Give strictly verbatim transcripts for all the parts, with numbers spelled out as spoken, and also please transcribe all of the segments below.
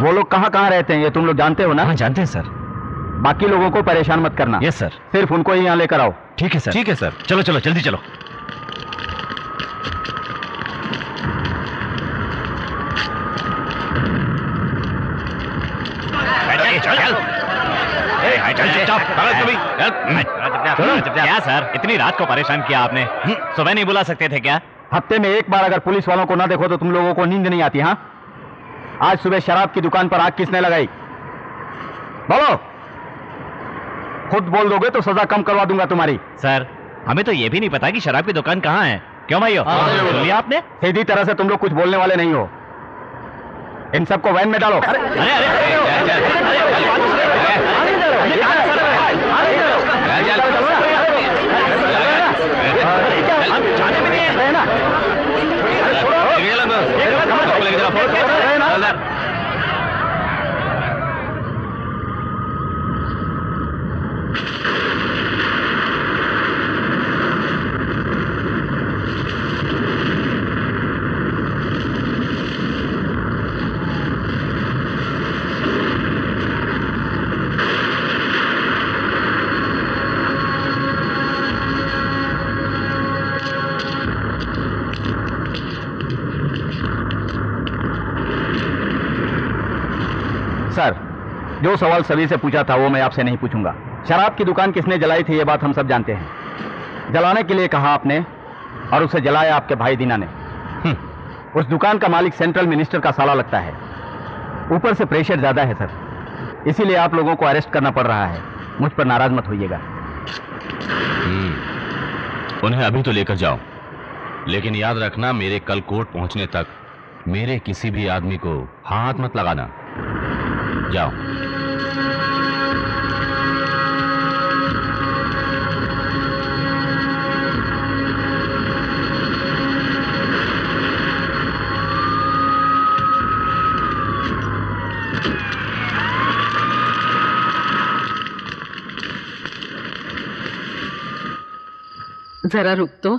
वो लोग कहाँ कहाँ रहते हैं ये तुम लोग जानते हो ना? हाँ, जानते हैं सर। बाकी लोगों को परेशान मत करना। Yes sir. सिर्फ उनको ही यहाँ लेकर आओ। ठीक है सर। ठीक है सर। चलो चलो जल्दी चलो। क्या सर, इतनी रात को परेशान किया आपने, सुबह नहीं बुला सकते थे क्या? हफ्ते में एक बार अगर पुलिस वालों को ना देखो तो तुम लोगों को नींद नहीं आती। हाँ, आज सुबह शराब की दुकान पर आग किसने लगाई बोलो? खुद बोल दोगे तो सजा कम करवा दूंगा तुम्हारी। सर हमें तो ये भी नहीं पता कि शराब की दुकान कहाँ है। क्यों भाई हो लिया आपने? सीधी तरह से तुम लोग कुछ बोलने वाले नहीं हो। इन सबको वैन में डालो। अरे अरे सर, जो सवाल सभी से पूछा था वो मैं आपसे नहीं पूछूंगा। शराब की दुकान किसने जलाई थी ये बात हम सब जानते हैं। जलाने के लिए कहा आपने और उसे जलाया आपके भाई दीना ने। उस दुकान का मालिक सेंट्रल मिनिस्टर का साला लगता है। ऊपर से प्रेशर ज्यादा है सर, इसीलिए आप लोगों को अरेस्ट करना पड़ रहा है। मुझ पर नाराज मत होइएगा। उन्हें अभी तो लेकर जाओ, लेकिन याद रखना मेरे कल कोर्ट पहुंचने तक मेरे किसी भी आदमी को हाथ मत लगाना। जाओ। जरा रुक तो।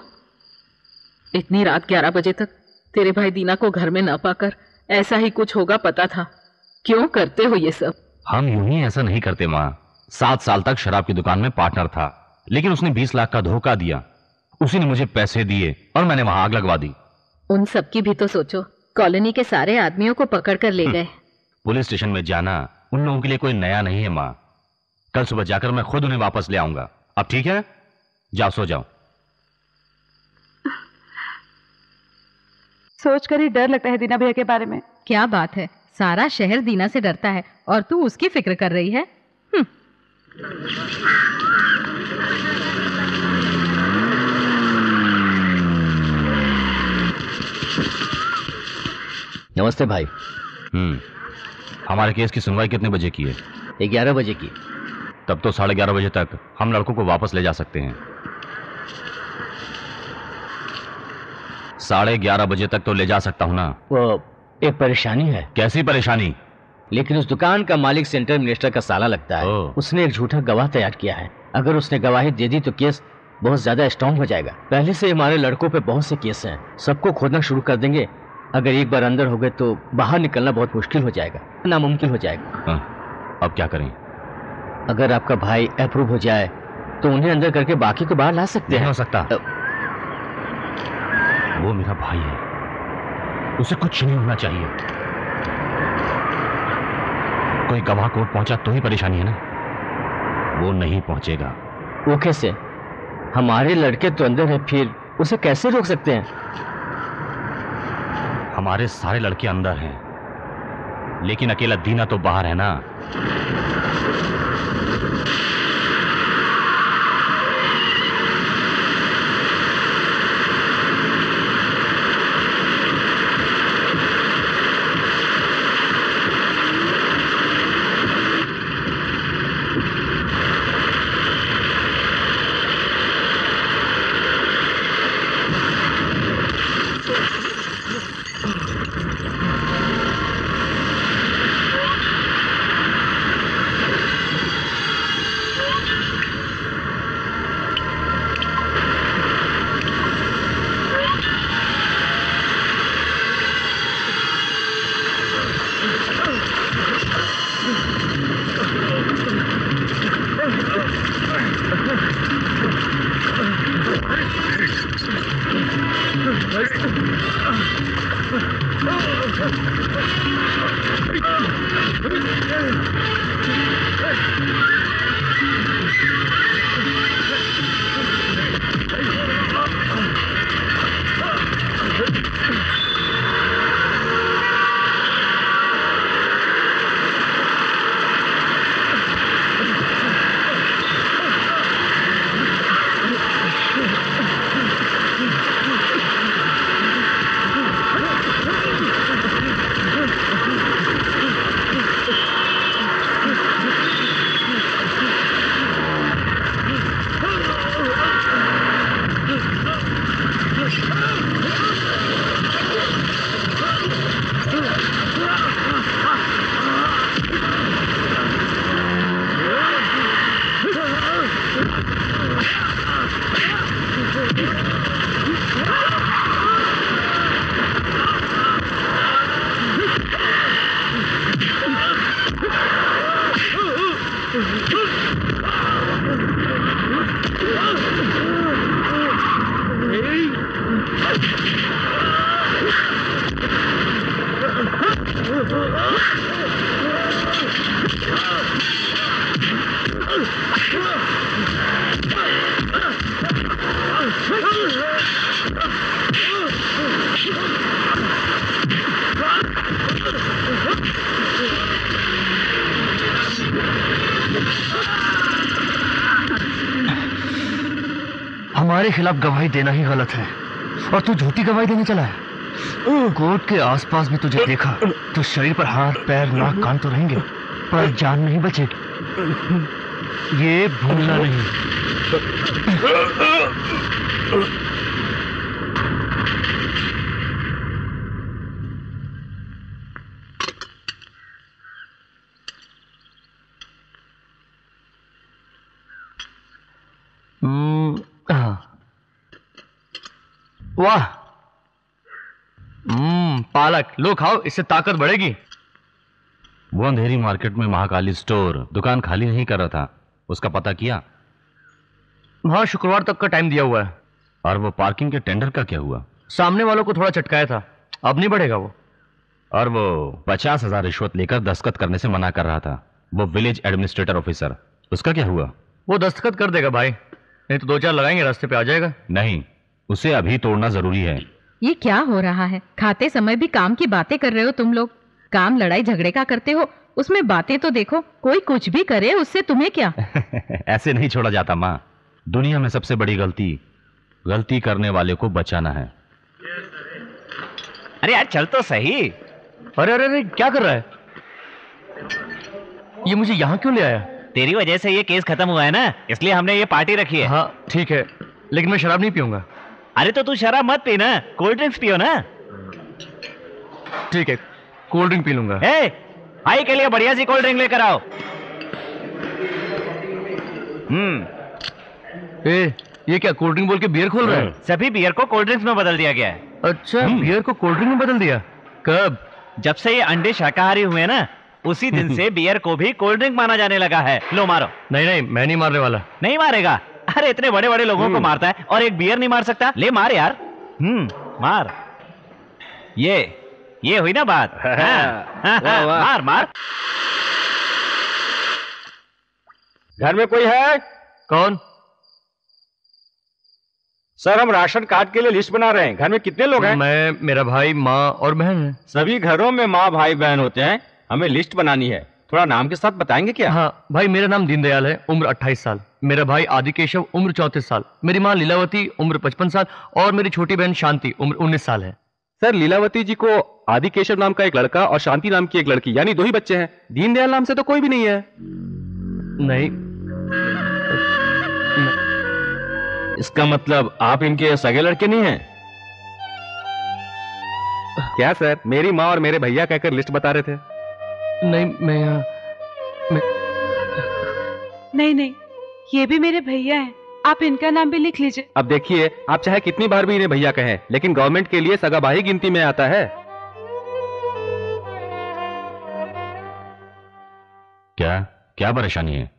इतनी रात ग्यारह बजे तक तेरे भाई दीना को घर में ना पाकर ऐसा ही कुछ होगा पता था। क्यों करते हो ये सब? हम यूं ही ऐसा नहीं करते माँ। सात साल तक शराब की दुकान में पार्टनर था, लेकिन उसने बीस लाख का धोखा दिया। उसी ने मुझे पैसे दिए और मैंने वहां आग लगवा दी। उन सब की भी तो सोचो, कॉलोनी के सारे आदमियों को पकड़ कर ले गए। पुलिस स्टेशन में जाना उन लोगों के लिए कोई नया नहीं है माँ। कल सुबह जाकर मैं खुद उन्हें वापस ले आऊंगा। अब ठीक है, जाओ सो जाओ। सोच कर ही डर लगता है दीना भैया के बारे में। क्या बात है, सारा शहर दीना से डरता है और तू उसकी फिक्र कर रही है। नमस्ते भाई। हम्म, हमारे केस की सुनवाई कितने बजे की है? ग्यारह बजे की। तब तो साढ़े ग्यारह बजे तक हम लड़कों को वापस ले जा सकते हैं। साढ़े ग्यारह बजे तक तो ले जा सकता हूँ ना। वो एक परेशानी है। कैसी परेशानी? लेकिन उस दुकान का मालिक सेंट्रल मिनिस्टर का साला लगता है। उसने एक झूठा गवाह तैयार किया है। अगर उसने गवाही दे दी तो केस बहुत ज्यादा स्ट्रॉन्ग हो जाएगा। पहले से हमारे लड़कों पे बहुत से केस हैं, सबको खोदना शुरू कर देंगे। अगर एक बार अंदर हो गए तो बाहर निकलना बहुत मुश्किल हो जाएगा, नामुमकिन हो जाएगा। अब क्या करें? अगर आपका भाई अप्रूव हो जाए तो उन्हें अंदर करके बाकी को बाहर ला सकते हैं। हो सकता वो मेरा भाई है, उसे कुछ नहीं होना चाहिए। कोई गवाह कोर्ट पहुंचा तो ही परेशानी है ना। वो नहीं पहुंचेगा। वो कैसे? हमारे लड़के तो अंदर है, फिर उसे कैसे रोक सकते हैं? हमारे सारे लड़के अंदर हैं, लेकिन अकेला दीना तो बाहर है ना। हमारे खिलाफ गवाही देना ही गलत है और तू झूठी गवाही देने चला है। कोर्ट के आसपास भी तुझे देखा तो शरीर पर हाथ पैर नाक कान तो रहेंगे पर जान नहीं बचेगी, ये भूलना नहीं। वाह, हम्म, पालक लो खाओ, इससे ताकत बढ़ेगी। वो अंधेरी मार्केट में महाकाली स्टोर दुकान खाली नहीं कर रहा था, उसका पता किया? हाँ, शुक्रवार तक का टाइम दिया हुआ है। और वो पार्किंग के टेंडर का क्या हुआ? सामने वालों को थोड़ा चटकाया था, अब नहीं बढ़ेगा वो। और वो पचास हजार रिश्वत लेकर दस्तखत करने से मना कर रहा था, वो विलेज एडमिनिस्ट्रेटर ऑफिसर, उसका क्या हुआ? वो दस्तखत कर देगा भाई, नहीं तो दो चार लगाएंगे, रास्ते पे आ जाएगा। नहीं, उसे अभी तोड़ना जरूरी है। ये क्या हो रहा है? खाते समय भी काम की बातें कर रहे हो तुम लोग। काम लड़ाई झगड़े का करते हो, उसमें बातें तो देखो। कोई कुछ भी करे उससे तुम्हें क्या? ऐसे नहीं छोड़ा जाता माँ। दुनिया में सबसे बड़ी गलती गलती करने वाले को बचाना है। अरे यार चल तो सही। अरे अरे अरे क्या कर रहा है? ये मुझे यहाँ क्यों ले आया? तेरी वजह से ये केस खत्म हुआ है ना, इसलिए हमने ये पार्टी रखी है। हाँ ठीक है, लेकिन मैं शराब नहीं पीऊंगा। अरे तो तू शराब मत पीना, कोल्ड ड्रिंक्स पियो ना। ठीक है, कोल्ड ड्रिंक पी लूंगा। ए, भाई के लिए बढ़िया सी कोल्ड ड्रिंक लेकर आओ। हम्म। ए, ये क्या कोल्ड ड्रिंक बोल के बियर खोल रहा है? सभी बियर को कोल्ड ड्रिंक्स में बदल दिया गया है। अच्छा, बियर को कोल्ड ड्रिंक में बदल दिया? कब? जब से ये अंडे शाकाहारी हुए ना, उसी दिन से बियर को भी कोल्ड ड्रिंक माना जाने लगा है। लो मारो। नहीं नहीं, मैं नहीं मारने वाला। नहीं मारेगा? अरे इतने बड़े बड़े लोगों को मारता है और एक बियर नहीं मार सकता? ले मार यार। हम्म, मार। ये ये हुई ना बात। हाँ, हाँ, हाँ, मार मार। घर में कोई है? कौन? सर, हम राशन कार्ड के लिए लिस्ट बना रहे हैं। घर में कितने लोग हैं? मैं, मेरा भाई, माँ और बहन है। सभी घरों में माँ भाई बहन होते हैं। हमें लिस्ट बनानी है, थोड़ा नाम के साथ बताएंगे क्या? हाँ भाई, मेरा नाम दीनदयाल है, उम्र अट्ठाईस साल। मेरा भाई आदिकेशव उम्र चौंतीस साल। मेरी माँ लीलावती उम्र पचपन साल और मेरी छोटी बहन शांति उम्र उन्नीस साल है। सर, लीलावती जी को आदिकेशव नाम का एक लड़का और शांति नाम की एक लड़की, यानी दो ही बच्चे हैं। दीनदयाल नाम से तो कोई भी नहीं है। नहीं, इसका मतलब आप इनके सगे लड़के नहीं है क्या? सर, मेरी माँ और मेरे भैया कहकर लिस्ट बता रहे थे। नहीं, मैं यहाँ मैं... नहीं नहीं, ये भी मेरे भैया हैं। आप इनका नाम भी लिख लीजिए। अब देखिए, आप चाहे कितनी बार भी इन्हें भैया कहें, लेकिन गवर्नमेंट के लिए सगाभाई गिनती में आता है। क्या क्या परेशानी है?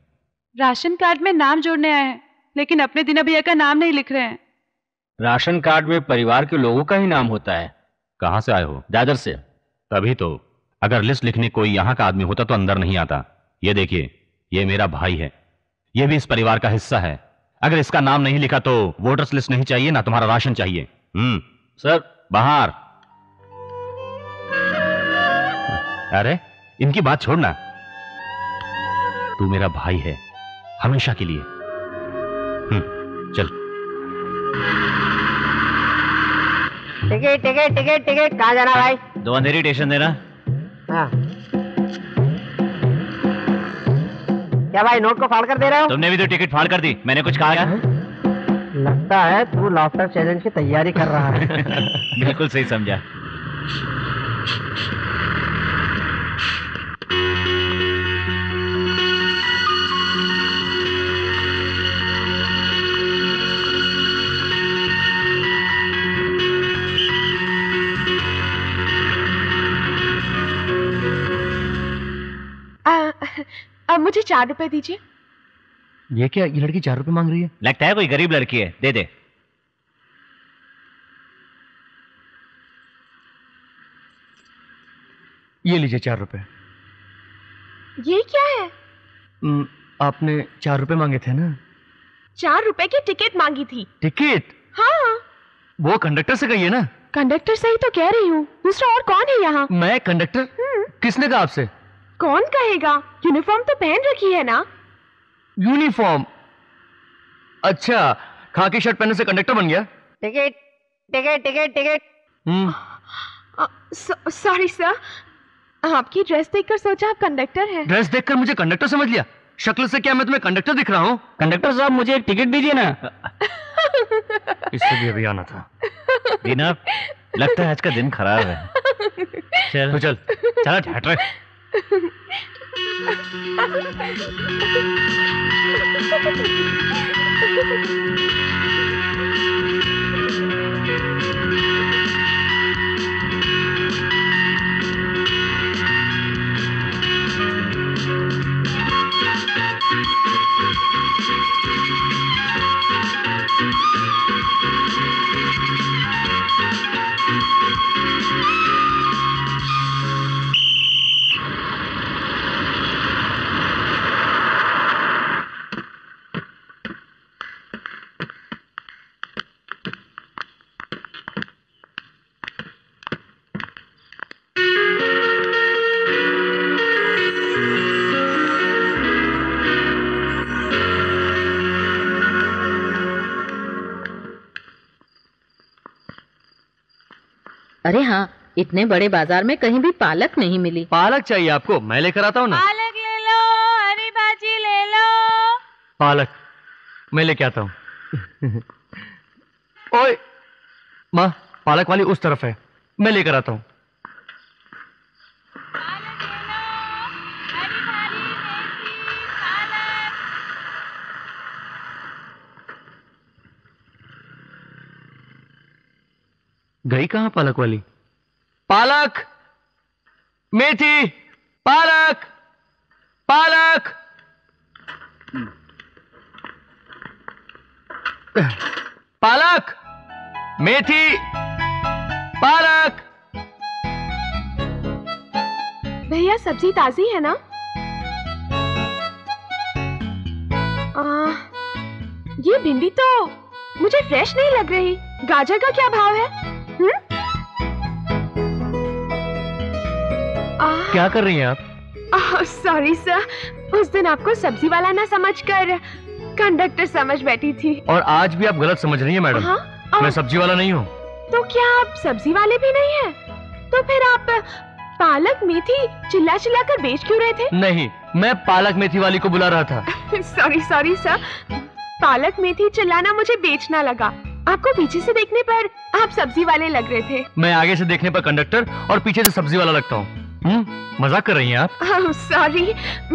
राशन कार्ड में नाम जोड़ने आए हैं, लेकिन अपने दीना भैया का नाम नहीं लिख रहे हैं। राशन कार्ड में परिवार के लोगों का ही नाम होता है, कहाँ से आए हो? दादर से। तभी तो, अगर लिस्ट लिखने कोई यहाँ का आदमी होता तो अंदर नहीं आता। ये देखिए, ये मेरा भाई है, ये भी इस परिवार का हिस्सा है। अगर इसका नाम नहीं लिखा तो वोटर्स लिस्ट नहीं चाहिए ना तुम्हारा राशन चाहिए। हम्म, सर बाहर। अरे इनकी बात छोड़ना, तू मेरा भाई है हमेशा के लिए। हम्म, चल। टिकट टिकट टिकट टिकट, कहाँ जाना भाई? दो अंधेरी स्टेशन देना। हाँ। क्या भाई नोट को फाड़ कर दे रहे हो? तुमने भी तो टिकट फाड़ कर दी। मैंने कुछ कहा क्या? लगता है तू लॉफ्टर चैलेंज की तैयारी कर रहा है। बिल्कुल सही समझा। अब मुझे चार रुपए दीजिए। ये क्या, ये लड़की चार रुपए मांग रही है? लगता है कोई गरीब लड़की है, दे दे। ये लीजिए चार रुपए। ये क्या है? आपने चार रुपए मांगे थे ना? चार रुपए की टिकट मांगी थी। टिकट? हाँ। वो कंडक्टर से कही है ना। कंडक्टर से ही तो कह रही हूँ, दूसरा और कौन है यहाँ? मैं कंडक्टर? किसने कहा आपसे? कौन कहेगा, यूनिफॉर्म तो पहन रखी है ना। यूनिफॉर्म? अच्छा, खाकी शर्ट पहनने से कंडक्टर बन गया। Ticket ticket ticket ticket. Sorry sir, आपकी ड्रेस देखकर सोचा आप कंडक्टर हैं। ड्रेस देखकर मुझे कंडक्टर समझ लिया? शक्ल से क्या मैं तुम्हें कंडक्टर दिख रहा हूँ? कंडक्टर साहब मुझे एक टिकट दीजिए ना। इसलिए भी आना था। दीना, लगता है आज का दिन खराब है। चल तो चल, चला हट रहे। अरे हाँ, इतने बड़े बाजार में कहीं भी पालक नहीं मिली। पालक चाहिए आपको? मैं लेकर आता हूँ ना। पालक ले लो, हरी भाजी ले लो। पालक मैं लेके आता हूँ। ओए माँ, पालक वाली उस तरफ है, मैं लेकर आता हूँ। गई कहाँ पालक वाली? पालक, मेथी, पालक, पालक। पालक, मेथी, पालक। भैया सब्जी ताजी है ना? आ, ये भिंडी तो मुझे फ्रेश नहीं लग रही। गाजर का क्या भाव है? क्या कर रही हैं आप? सॉरी सर, उस दिन आपको सब्जी वाला ना समझकर कंडक्टर समझ बैठी थी। और आज भी आप गलत समझ रही हैं मैडम। हाँ? और... मैं सब्जी वाला नहीं हूँ। तो क्या आप सब्जी वाले भी नहीं हैं? तो फिर आप पालक मेथी चिल्ला चिल्ला कर बेच क्यों रहे थे? नहीं, मैं पालक मेथी वाली को बुला रहा था। सॉरी सॉरी सर, पालक मेथी चिल्लाना मुझे बेचना लगा। आपको पीछे से देखने पर आप सब्जी वाले लग रहे थे। मैं आगे से देखने पर कंडक्टर और पीछे से सब्जी वाला लगता हूँ। मजाक कर रही हैं आप? oh, सॉरी,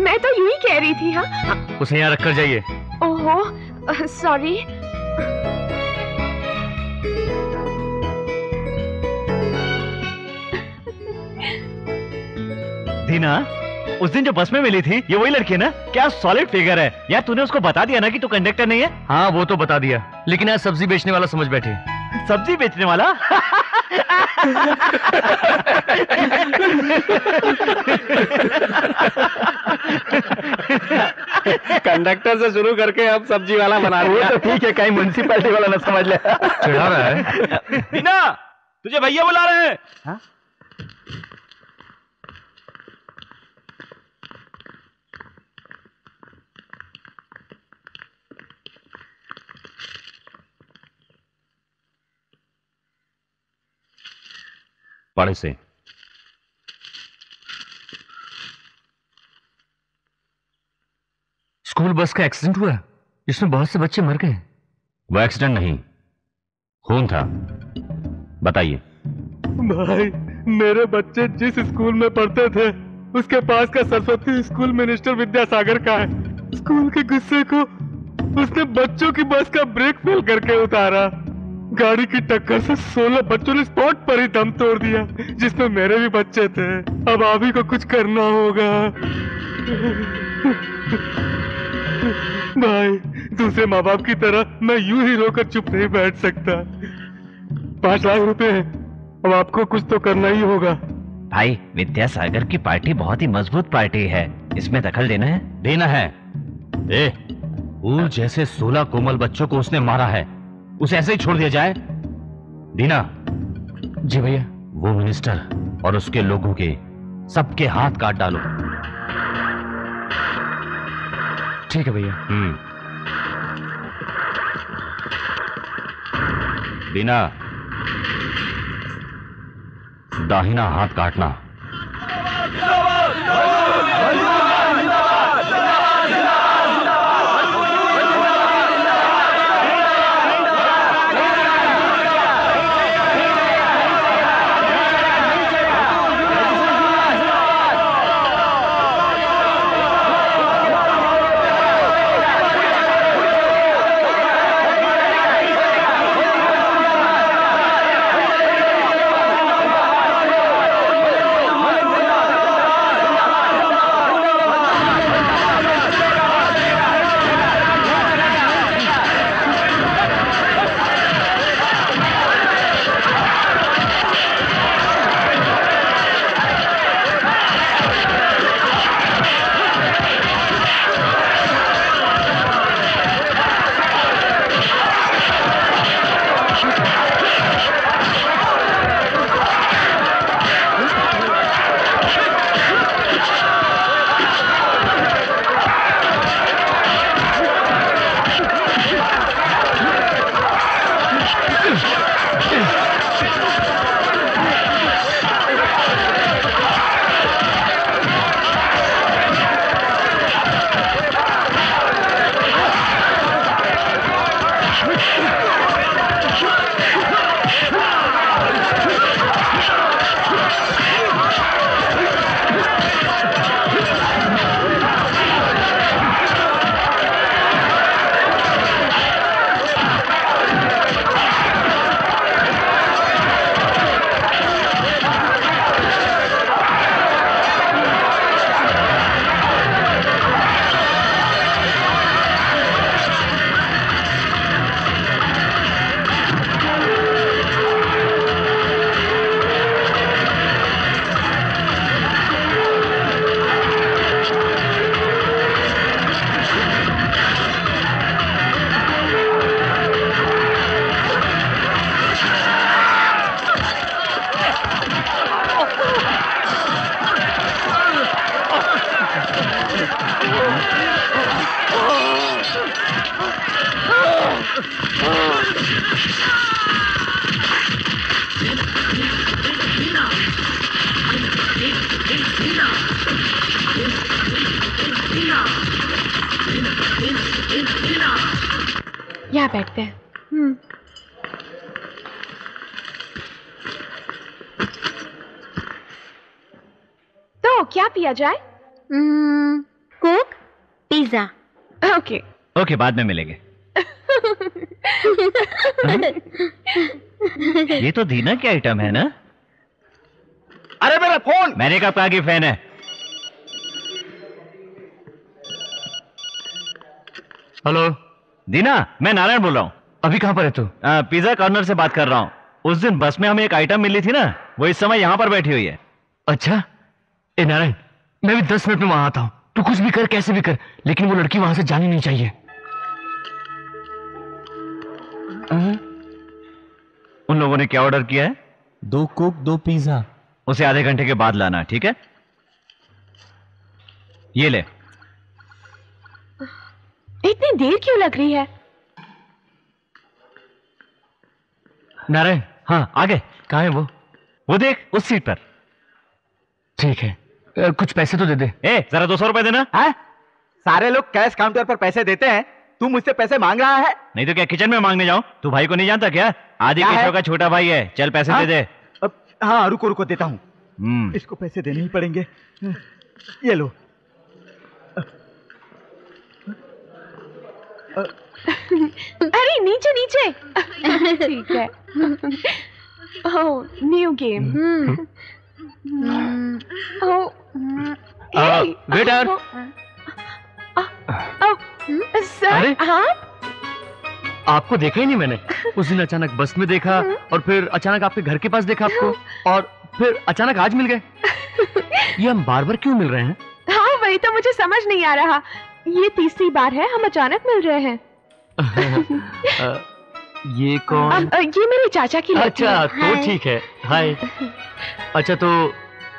मैं तो यूं ही कह रही थी। हाँ, उसे यहाँ रखकर जाइए। Oh sorry. दीना, उस दिन जो बस में मिली थी, ये वही लड़की है ना? क्या सॉलिड फिगर है यार। तूने उसको बता दिया ना कि तू कंडक्टर नहीं है? हाँ वो तो बता दिया, लेकिन आज सब्जी बेचने वाला समझ बैठे। सब्जी बेचने वाला? कंडक्टर से शुरू करके अब सब्जी वाला बना रहे तो ठीक है, कहीं म्युनिसिपैलिटी वाला ना समझ ले। चढ़ा रहा है दीना, तुझे भैया बुला रहे हैं। हाँ? बड़े से स्कूल बस का एक्सीडेंट हुआ, इसमें बहुत से बच्चे मर गए। वो एक्सीडेंट नहीं, खून था। बताइए भाई, मेरे बच्चे जिस स्कूल में पढ़ते थे उसके पास का सरस्वती स्कूल मिनिस्टर विद्यासागर का है। स्कूल के गुस्से को उसने बच्चों की बस का ब्रेक फेल करके उतारा। गाड़ी की टक्कर से सोलह बच्चों ने स्पॉट पर ही दम तोड़ दिया, जिसमें मेरे भी बच्चे थे। अब आप ही को कुछ करना होगा भाई। दूसरे माँ बाप की तरह मैं यूं ही रोकर चुप नहीं बैठ सकता। पांच लाख रुपए हैं, अब आपको कुछ तो करना ही होगा। भाई, विद्यासागर की पार्टी बहुत ही मजबूत पार्टी है, इसमें दखल देना है। देना है। ए, ऊल जैसे सोलह कोमल बच्चों को उसने मारा है, उसे ऐसे ही छोड़ दिया जाए? दीना। जी भैया। वो मिनिस्टर और उसके लोगों के सबके हाथ काट डालो। ठीक है भैया। हम्म। दीना, दाहिना हाथ काटना। के बाद में मिलेंगे। ये तो दीना की आइटम है ना? अरे मेरा फोन। मैंने कहा आपकी फैन है। हेलो दीना, मैं नारायण बोल रहा हूँ। अभी कहाँ पर है तू? पिज्जा कॉर्नर से बात कर रहा हूँ। उस दिन बस में हमें एक आइटम मिली थी ना, वो इस समय यहाँ पर बैठी हुई है। अच्छा ए नारायण, मैं भी दस मिनट में वहां आता हूँ, तू कुछ भी कर कैसे भी कर, लेकिन वो लड़की वहां से जानी नहीं चाहिए। उन लोगों ने क्या ऑर्डर किया है? दो कोक दो पिज्जा। उसे आधे घंटे के बाद लाना, ठीक है? ये ले। इतनी देर क्यों लग रही है? नारायण, हाँ आगे। कहाँ है वो? वो देख उस सीट पर। ठीक है, कुछ पैसे तो दे दे। ए, जरा दो सौ रुपए देना। आ? सारे लोग कैश काउंटर पर पैसे देते हैं, तू मुझसे पैसे मांग रहा है? नहीं तो क्या किचन में मांगने जाऊं? तू भाई को नहीं जानता क्या? आदिकेशव का छोटा भाई है, चल पैसे हा? दे दे। अब हाँ रुको रुको देता हूँ, इसको पैसे देने ही पड़ेंगे। ये लो। अरे नीचे नीचे। ठीक है। Oh new game. Waiter. Sir आप? आपको देखा ही नहीं मैंने। उस दिन अचानक बस में देखा और फिर अचानक आपके घर के पास देखा आपको, और फिर अचानक आज मिल गए। ये हम बार बार क्यों मिल रहे हैं? हाँ वही तो मुझे समझ नहीं आ रहा। ये तीसरी बार है हम अचानक मिल रहे हैं। आ, ये कौन? आ, ये मेरे चाचा की लड़की। अच्छा तो ठीक है। हाय। अच्छा तो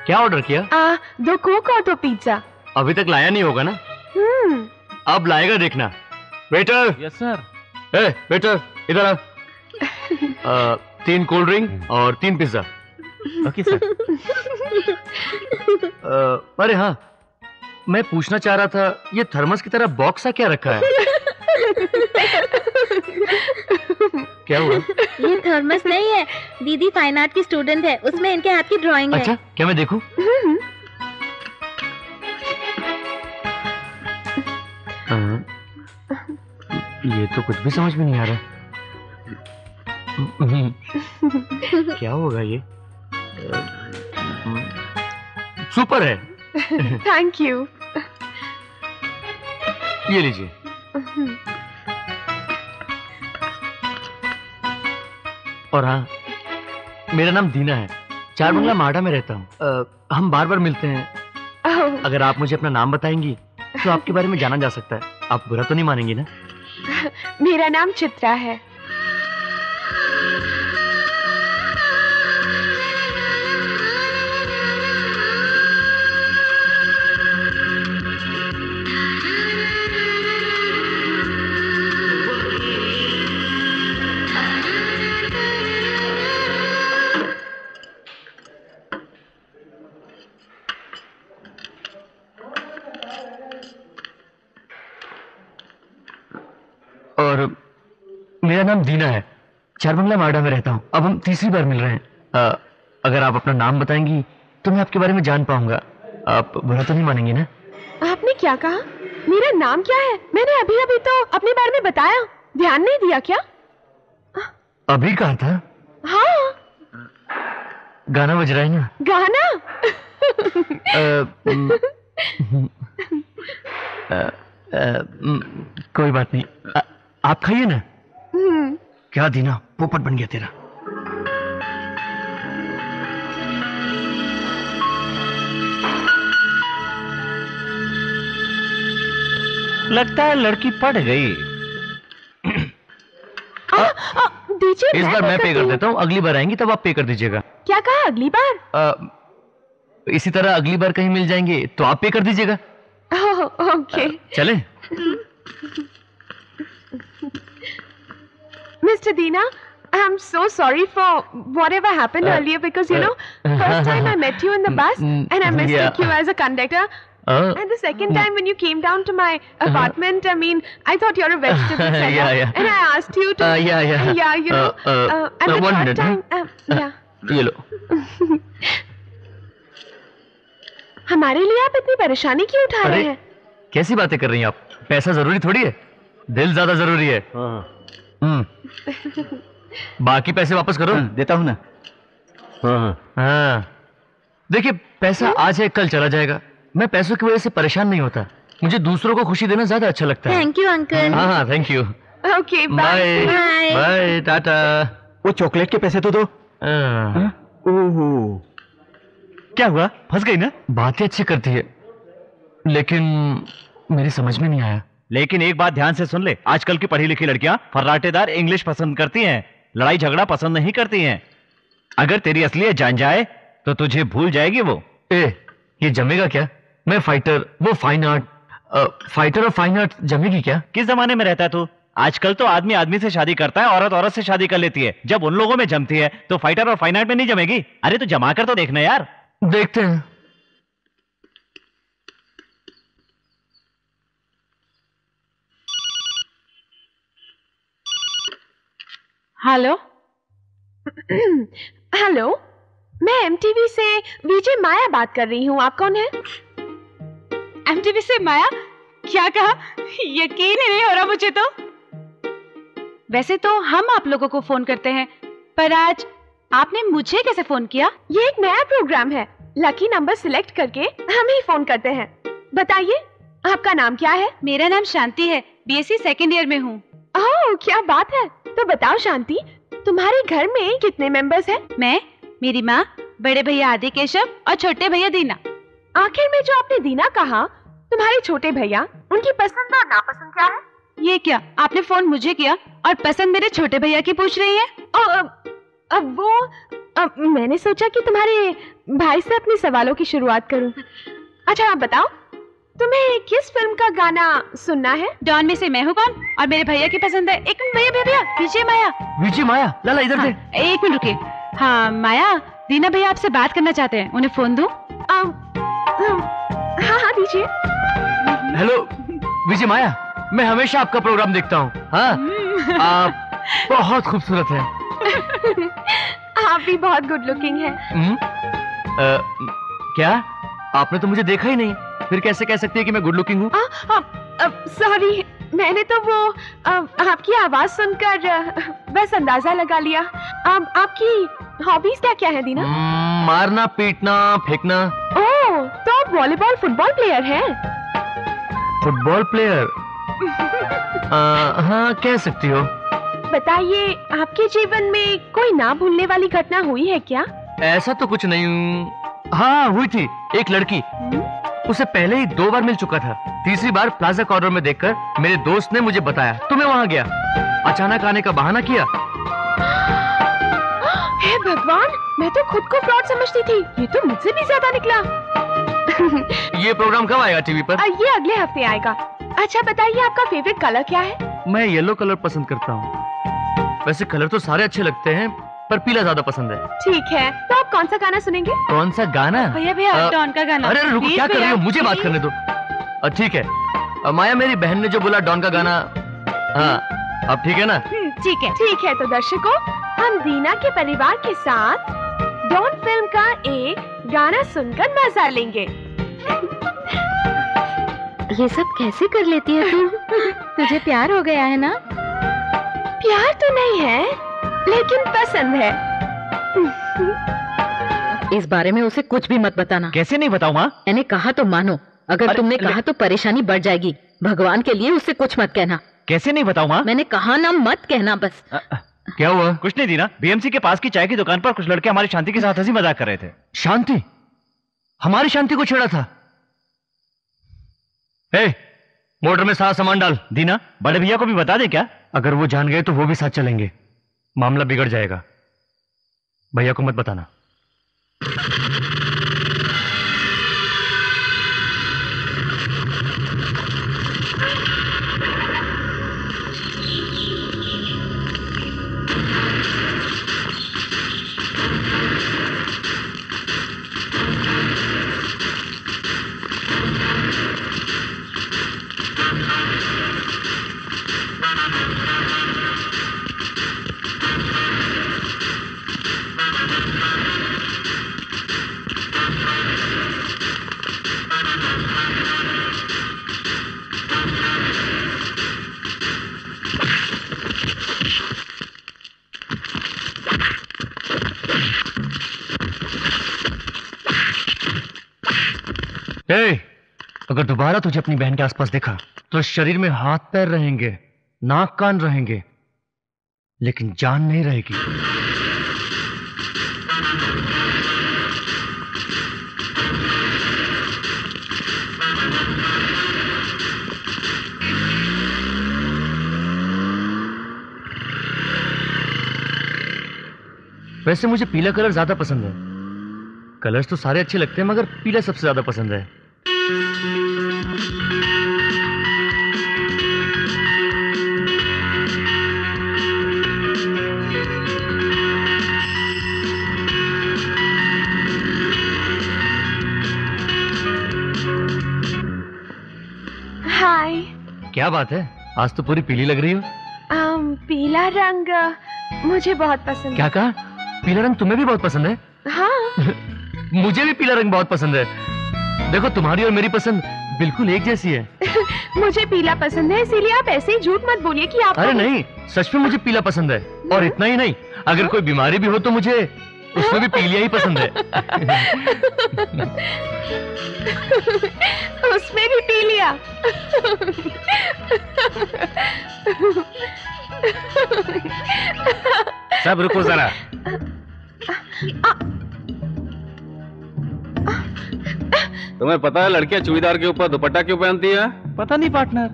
क्या ऑर्डर किया? आ, दो कोक और दो पिज्जा। अभी तक लाया नहीं होगा ना? हम्म। अब लाएगा देखना। वेटर। Yes sir. ए वेटर इधर आ। तीन कोल्ड ड्रिंक और तीन पिज्जा। Okay sir. अरे हाँ, मैं पूछना चाह रहा था, ये थर्मस की तरह बॉक्स सा क्या रखा है? क्या हुआ? ये थर्मस नहीं है, दीदी फाइन आर्ट की स्टूडेंट है, उसमें इनके हाथ की ड्राइंग है। अच्छा क्या मैं देखूं? ये तो कुछ भी समझ में नहीं आ रहा। क्या होगा ये? सुपर है। Thank you. ये लीजिए। और हाँ, मेरा नाम दीना है, चार बंगला माड़ा में रहता हूँ। हम बार बार मिलते हैं। oh. अगर आप मुझे अपना नाम बताएंगी तो आपके बारे में जाना जा सकता है। आप बुरा तो नहीं मानेंगी ना? मेरा नाम चित्रा है। मेरा नाम दीना है, चार बंगला मार्डा में रहता हूँ। अब हम तीसरी बार मिल रहे हैं। आ, अगर आप अपना नाम बताएंगी तो मैं आपके बारे में जान पाऊंगा। आप बुरा तो नहीं मानेंगी ना? आपने क्या कहा? मेरा नाम क्या है? मैंने अभी अभी तो अपने बारे में बताया, ध्यान नहीं दिया क्या? अभी कहा था। हाँ गाना बज रहा है ना? गाना। आ, आ, आ, कोई बात नहीं, आ, आप खाइए ना। Hmm. क्या दीना, पोपट बन गया तेरा। लगता है लड़की पड़ गई। आ, आ, आ, दीजिए, इस बार मैं पे कर देता हूँ, अगली बार आएंगी तब आप पे कर दीजिएगा। क्या कहा? अगली बार? आ, इसी तरह अगली बार कहीं मिल जाएंगे तो आप पे कर दीजिएगा। ओके चले। Mister Dina, I'm so sorry for whatever happened uh, earlier because you uh, know, first time I met you in the bus and I mistook yeah. you as a conductor. Uh, and the second time when you came down to my apartment, I mean, I thought you're a vegetable seller. Yeah, yeah. And I asked you to... Uh, yeah, yeah. Yeah, you know. Uh, uh, uh, and uh, the one third minute, time... Uh, yeah. Yellow. हमारे लिए आप इतनी परेशानी क्यों उठा रहे हैं? कैसी बातें कर रही हैं आप? पैसा जरूरी थोड़ी है, दिल ज़्यादा जरूरी है। बाकी पैसे वापस करो। हाँ, देता हूँ ना। हाँ, हाँ। देखिए पैसा हुँ? आज है कल चला जाएगा। मैं पैसों की वजह से परेशान नहीं होता, मुझे दूसरों को खुशी देना ज्यादा अच्छा लगता है। Thank you uncle. हाँ thank you. Okay bye bye tata. वो चॉकलेट के पैसे तो दो। ओहो, क्या हुआ, फंस गई ना? बातें अच्छी करती है लेकिन मेरी समझ में नहीं आया। लेकिन एक बात ध्यान से सुन ले, आजकल की पढ़ी लिखी लड़कियां फर्राटेदार इंग्लिश पसंद करती हैं, लड़ाई झगड़ा पसंद नहीं करती हैं। अगर तेरी असलियत जान जाए तो तुझे भूल जाएगी वो। ए, ये जमेगा क्या? मैं फाइटर, वो फाइन आर्ट। फाइटर और फाइन आर्ट जमेगी क्या? किस जमाने में रहता है तू? आजकल तो आदमी आदमी से शादी करता है, औरत औरत से शादी कर लेती है। जब उन लोगों में जमती है तो फाइटर और फाइन आर्ट में नहीं जमेगी। अरे तू जमा कर तो देखना यार। देखते हैं। हेलो हेलो, मैं एमटीवी से वीजे माया बात कर रही हूँ। आप कौन है? एमटीवी से माया? क्या कहा? यकीन ही नहीं हो रहा मुझे तो। वैसे तो हम आप लोगों को फोन करते हैं, पर आज आपने मुझे कैसे फोन किया? ये एक नया प्रोग्राम है, लकी नंबर सिलेक्ट करके हम ही फोन करते हैं। बताइए, आपका नाम क्या है? मेरा नाम शांति है, बीएससी सेकेंड ईयर में हूँ। ओह, क्या बात है। तो बताओ शांति, तुम्हारे घर में कितने मेंबर्स हैं? मैं, मेरी माँ, बड़े भैया आदिकेशव और छोटे भैया दीना। आखिर में जो आपने दीना कहा, तुम्हारे छोटे भैया, उनकी पसंद और नापसंद क्या है? ये क्या, आपने फोन मुझे किया और पसंद मेरे छोटे भैया की पूछ रही है? और, अब वो अब मैंने सोचा कि तुम्हारे भाई से अपने सवालों की शुरुआत करूं। अच्छा आप बताओ, तुम्हें किस फिल्म का गाना सुनना है? डॉन में से मैं हूँ कौन और मेरे भैया की पसंद है। एक मिनट भैया भैया, विजय माया। विजय माया, लाला इधर दे। हाँ, एक मिनट रुकिए। हाँ माया, दीना भैया आपसे बात करना चाहते हैं, उन्हें फोन दूं? हाँ हाँ दीजिए। हेलो विजय माया, मैं हमेशा आपका प्रोग्राम देखता हूँ। हाँ, आप बहुत खूबसूरत है। आप भी बहुत गुड लुकिंग है। आ, क्या आपने तो मुझे देखा ही नहीं, फिर कैसे कह सकती है कि मैं गुड लुकिंग हूँ? सॉरी, मैंने तो वो आ, आपकी आवाज सुनकर बस अंदाजा लगा लिया। अब आपकी हॉबीज क्या क्या है दीना? mm, मारना, पीटना, फेंकना। ओह, तो आप वॉलीबॉल फुटबॉल प्लेयर हैं? Football player? आ, हाँ कह सकती हो। बताइए, आपके जीवन में कोई ना भूलने वाली घटना हुई है क्या? ऐसा तो कुछ नहीं। हाँ हुई थी, एक लड़की, उसे पहले ही दो बार मिल चुका था। तीसरी बार प्लाजा कॉर्नर में देखकर मेरे दोस्त ने मुझे बताया, तो मैं वहाँ गया, अचानक आने का बहाना किया। हे भगवान, मैं तो खुद को फ्रॉड समझती थी, ये तो मुझसे भी ज्यादा निकला। ये प्रोग्राम कब आएगा टीवी पर? ये अगले हफ्ते आएगा। अच्छा बताइए, आपका फेवरेट कलर क्या है? मैं येलो कलर पसंद करता हूँ। वैसे कलर तो सारे अच्छे लगते हैं, पर पीला ज्यादा पसंद है। ठीक है, तो आप कौन सा गाना सुनेंगे? कौन सा गाना? भैया भैया डॉन का गाना। अरे रुको, क्या कर रहे हो, मुझे बात करने दो। ठीक है माया, मेरी बहन ने जो बोला डॉन का गाना। हाँ, अब ठीक है ना? ठीक है ठीक है। तो दर्शकों, हम दीना के परिवार के साथ डॉन फिल्म का एक गाना सुनकर मजा लेंगे। ये सब कैसे कर लेती है तू? तुझे प्यार हो गया है ना? प्यार तो नहीं है लेकिन पसंद है। इस बारे में उसे कुछ भी मत बताना। कैसे नहीं बताऊँ माँ? मैंने कहा तो मानो, अगर तुमने कहा तो परेशानी बढ़ जाएगी। भगवान के लिए उससे कुछ मत कहना। कैसे नहीं बताऊँ माँ? मैंने कहा ना, मत कहना बस। आ, आ, क्या हुआ? कुछ नहीं दीना, बीएमसी के पास की चाय की दुकान पर कुछ लड़के हमारी शांति के साथ हंसी मजाक कर रहे थे। शांति? हमारी शांति को छेड़ा था? ए, मोटर में सारा सामान डाल। दीना, बड़े भैया को भी बता दे क्या? अगर वो जान गए तो वो भी साथ चलेंगे, मामला बिगड़ जाएगा। भैया को मत बताना। ए, अगर दोबारा तुझे अपनी बहन के आसपास देखा तो शरीर में हाथ पैर रहेंगे, नाक कान रहेंगे, लेकिन जान नहीं रहेगी। वैसे मुझे पीला कलर ज्यादा पसंद है। कलर्स तो सारे अच्छे लगते हैं मगर पीला सबसे ज्यादा पसंद है। हाय, क्या बात है, आज तो पूरी पीली लग रही हो। um, पीला रंग मुझे बहुत पसंद है। क्या कहा, पीला रंग तुम्हें भी बहुत पसंद है? हाँ। मुझे भी पीला रंग बहुत पसंद है। देखो तुम्हारी और मेरी पसंद बिल्कुल एक जैसी है। मुझे पीला पसंद है इसीलिए आप ऐसे ही झूठ मत बोलिए कि आप। अरे नहीं, सच में मुझे पीला पसंद है। और इतना ही नहीं, अगर कोई बीमारी भी हो तो मुझे उसमें भी पीलिया ही पसंद है। उसमें भी पीलिया। सब रुको जरा। तुम्हें पता है लड़कियां चूड़ीदार के ऊपर दुपट्टा क्यों पहनती है? पता नहीं पार्टनर,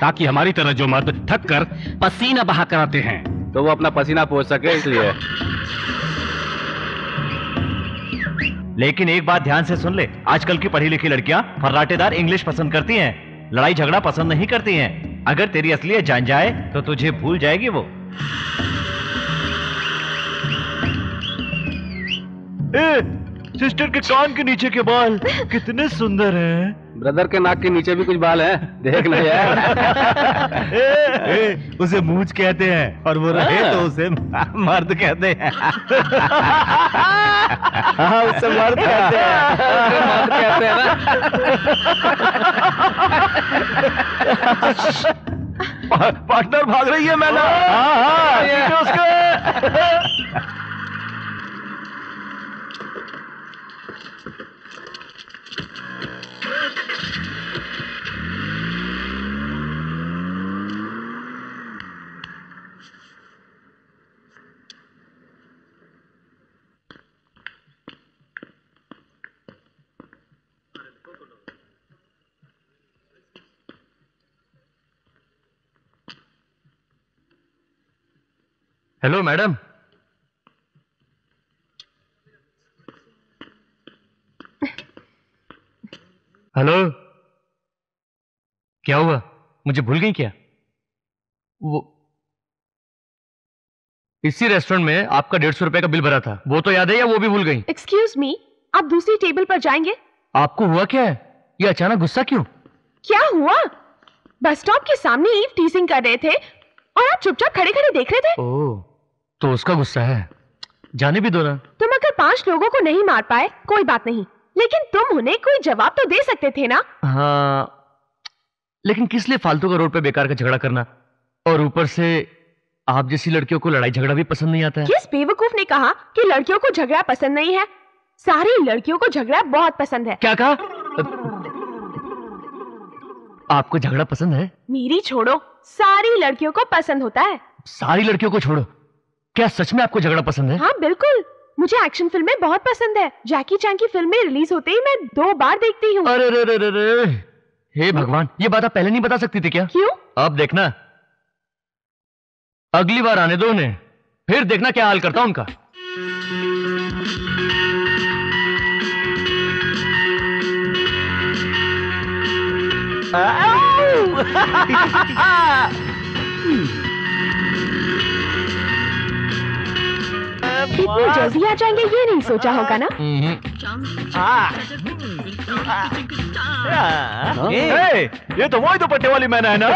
ताकि हमारी तरह जो मर्द थक कर पसीना बहा कर आते हैं तो वो अपना पसीना पोंछ सके, इसलिए। लेकिन एक बात ध्यान से सुन ले, आजकल की पढ़ी लिखी लड़कियां फर्राटेदार इंग्लिश पसंद करती हैं, लड़ाई झगड़ा पसंद नहीं करती हैं। अगर तेरी असलियत जान जाए तो तुझे भूल जाएगी वो। ए, सिस्टर के कान के नीचे के बाल कितने सुंदर हैं। ब्रदर के नाक के नीचे भी कुछ बाल हैं, देखना यार। ए, ए, उसे मूंछ कहते हैं और वो रहे तो उसे मर्द कहते हैं। हाँ, उसे मर्द कहते हैं। पा, पार्टनर भाग रही है मैडम। हाँ हाँ उसके। Hello madam, hello. क्या हुआ, मुझे भूल गई क्या? वो इसी रेस्टोरेंट में आपका डेढ़ सौ रुपए का बिल भरा था, वो तो याद है या वो भी भूल गई? एक्सक्यूज मी, आप दूसरी टेबल पर जाएंगे। आपको हुआ क्या है, ये अचानक गुस्सा क्यों? क्या हुआ, बस स्टॉप के सामने ईव टीजिंग कर रहे थे और आप चुपचाप खड़े खड़े देख रहे थे। ओह, तो उसका गुस्सा है, जाने भी दो ना। तुम अगर पांच लोगों को नहीं मार पाए कोई बात नहीं, लेकिन तुम उन्हें कोई जवाब तो दे सकते थे ना। हाँ, लेकिन किस लिए फालतू का रोड पे बेकार का झगड़ा करना, और ऊपर से आप जैसी लड़कियों को लड़ाई झगड़ा भी पसंद नहीं आता है। किस बेवकूफ ने कहा कि लड़कियों को झगड़ा पसंद नहीं है? सारी लड़कियों को झगड़ा बहुत पसंद है। क्या कहा, आपको झगड़ा पसंद है? मेरी छोड़ो, सारी लड़कियों को पसंद होता है। सारी लड़कियों को छोड़ो, क्या सच में आपको झगड़ा पसंद है? हाँ बिल्कुल, मुझे एक्शन फिल्में बहुत पसंद है। जैकी चैंग की फिल्में रिलीज होते ही मैं दो बार देखती हूँ। अरे अरे अरे अरे, हे भगवान, ये बात आप पहले नहीं बता सकती थी क्या? क्यों? अब देखना, अगली बार आने दो उन्हें, फिर देखना क्या हाल करता हूँ उनका। कितनी जल्दी आ जाएंगे ये नहीं सोचा होगा ना। ए, ये तो वही दुपट्टे वाली मैना है ना।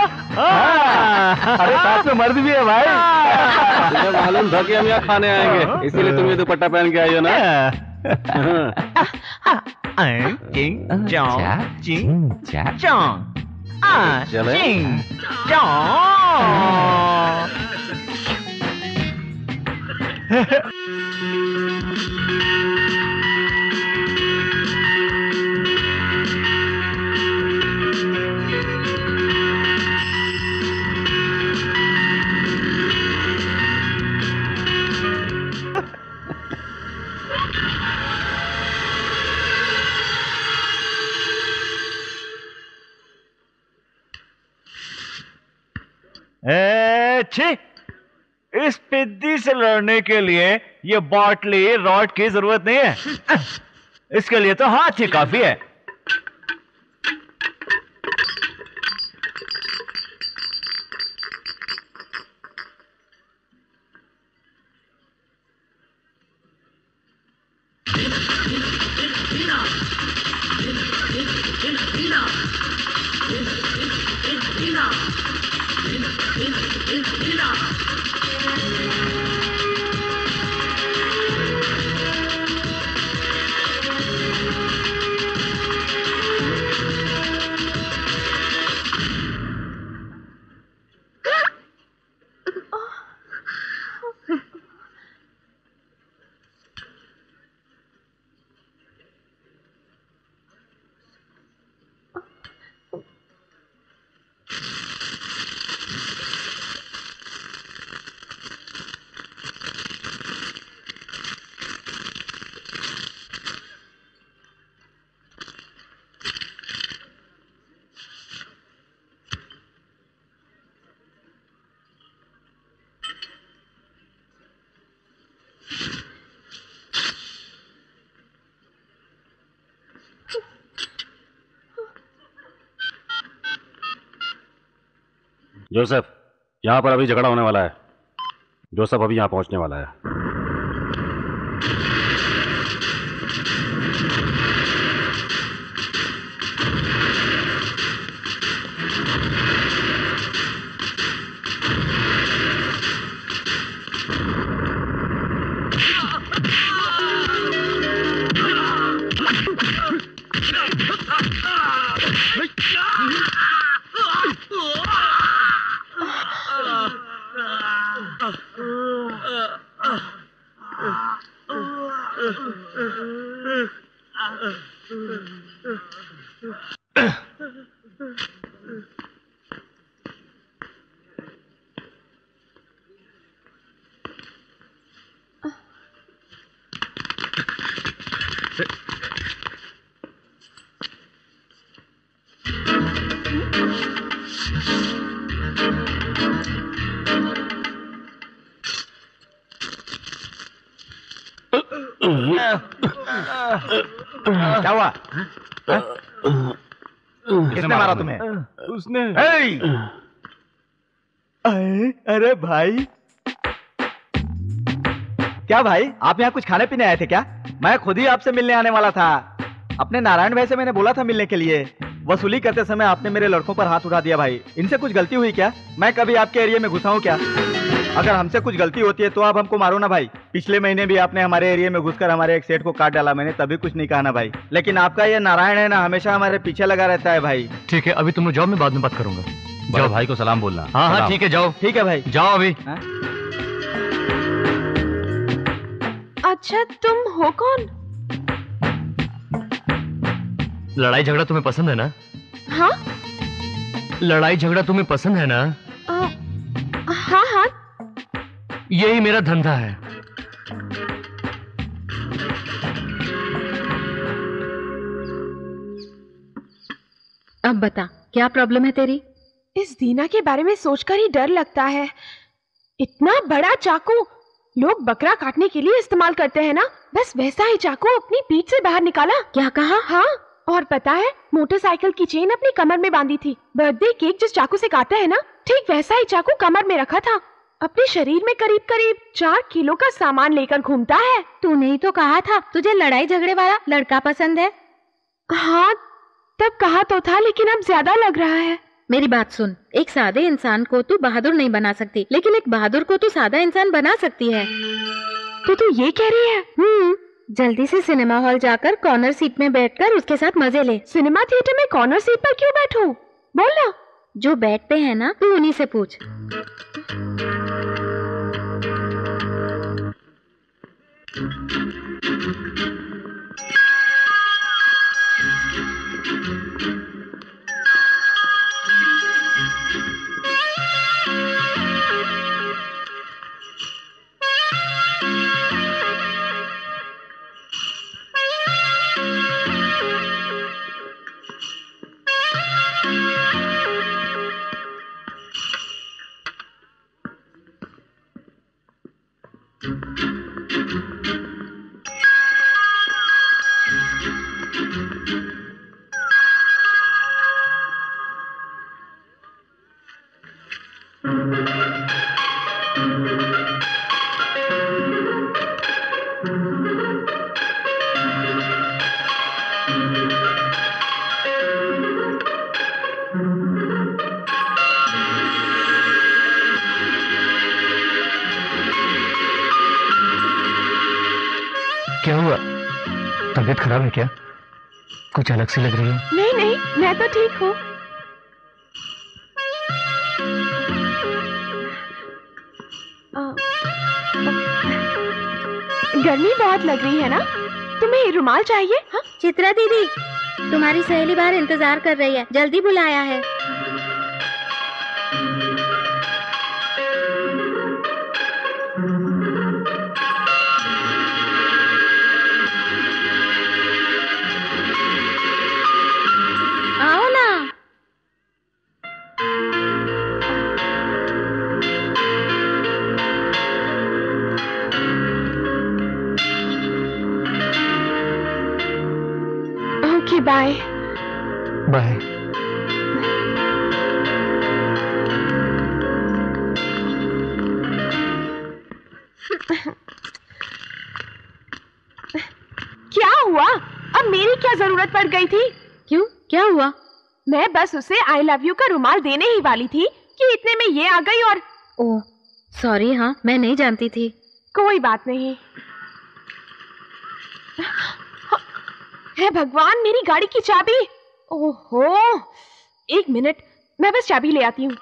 अरे साथ में मर्द भी है भाई। मुझे मालूम था कि हम यहाँ खाने आएंगे, इसीलिए तुम ये दुपट्टा पहन के आई हो ना। चिंग चौंग चिंग चौंग चिंग चौंग। छी, इस पिद्दी से लड़ने के लिए ये बॉटली रॉड की जरूरत नहीं है, इसके लिए तो हाथ ही काफी है। जोसेफ, यहाँ पर अभी झगड़ा होने वाला है। जोसेफ अभी यहाँ पहुँचने वाला है। क्या हुआ? किसने मारा तुम्हें? उसने। अरे भाई, क्या भाई आप यहाँ कुछ खाने पीने आए थे क्या? मैं खुद ही आपसे मिलने आने वाला था। अपने नारायण भाई से मैंने बोला था मिलने के लिए। वसूली करते समय आपने मेरे लड़कों पर हाथ उठा दिया भाई। इनसे कुछ गलती हुई क्या? मैं कभी आपके एरिया में घुसा हूँ क्या? अगर हमसे कुछ गलती होती है तो आप हमको मारो ना भाई। पिछले महीने भी आपने हमारे एरिया में घुसकर हमारे एक सेठ को काट डाला, मैंने तभी कुछ नहीं कहा ना भाई। लेकिन आपका ये नारायण है ना, हमेशा हमारे पीछे लगा रहता है भाई। ठीक है, अभी तुम लोग जाओ, मैं बाद में बात करूंगा। जाओ, भाई को सलाम बोलना। हाँ हाँ ठीक है, जाओ। ठीक है भाई, जाओ अभी। हा? अच्छा तुम हो कौन? लड़ाई झगड़ा तुम्हें पसंद है ना? हाँ, लड़ाई झगड़ा तुम्हें पसंद है ना? हाँ हाँ, यही मेरा धंधा है। अब बता, क्या प्रॉब्लम है तेरी? इस दीना के बारे में सोचकर ही डर लगता है। इतना बड़ा चाकू लोग बकरा काटने के लिए इस्तेमाल करते हैं ना, बस वैसा ही चाकू अपनी पीठ से बाहर निकाला। क्या कहा? हाँ, और पता है मोटरसाइकिल की चेन अपनी कमर में बांधी थी। बर्थडे केक जिस चाकू से काटते हैं ना, ठीक वैसा ही चाकू कमर में रखा था। अपने शरीर में करीब करीब चार किलो का सामान लेकर घूमता है। तूने ही तो कहा था तुझे लड़ाई झगड़े वाला लड़का पसंद है। हाँ, तब कहा तो था, लेकिन अब ज्यादा लग रहा है। मेरी बात सुन, एक सादे इंसान को तू बहादुर नहीं बना सकती, लेकिन एक बहादुर को तू सादा इंसान बना सकती है। तो तू ये कह रही है? हम्म, जल्दी से सिनेमा हॉल जाकर कॉर्नर सीट में बैठकर उसके साथ मजे ले। सिनेमा थिएटर में कॉर्नर सीट पर क्यों बैठूं? बोल ना। जो बैठते हैं ना, तू उन्हीं से पूछ। तबीयत खराब है क्या? कुछ अलग सी लग रही है। नहीं नहीं, मैं तो ठीक हूँ। गर्मी बहुत लग रही है ना? तुम्हें रुमाल चाहिए? हा? चित्रा दीदी, तुम्हारी सहेली बाहर इंतजार कर रही है, जल्दी बुलाया है। Bye bye. क्या हुआ? अब मेरी क्या जरूरत पड़ गई थी? क्यों, क्या हुआ? मैं बस उसे आई लव यू का रुमाल देने ही वाली थी कि इतने में ये आ गई और ओह सॉरी। हाँ, मैं नहीं जानती थी। कोई बात नहीं। है भगवान, मेरी गाड़ी की चाबी। ओहो, एक मिनट, मैं बस चाबी ले आती हूँ।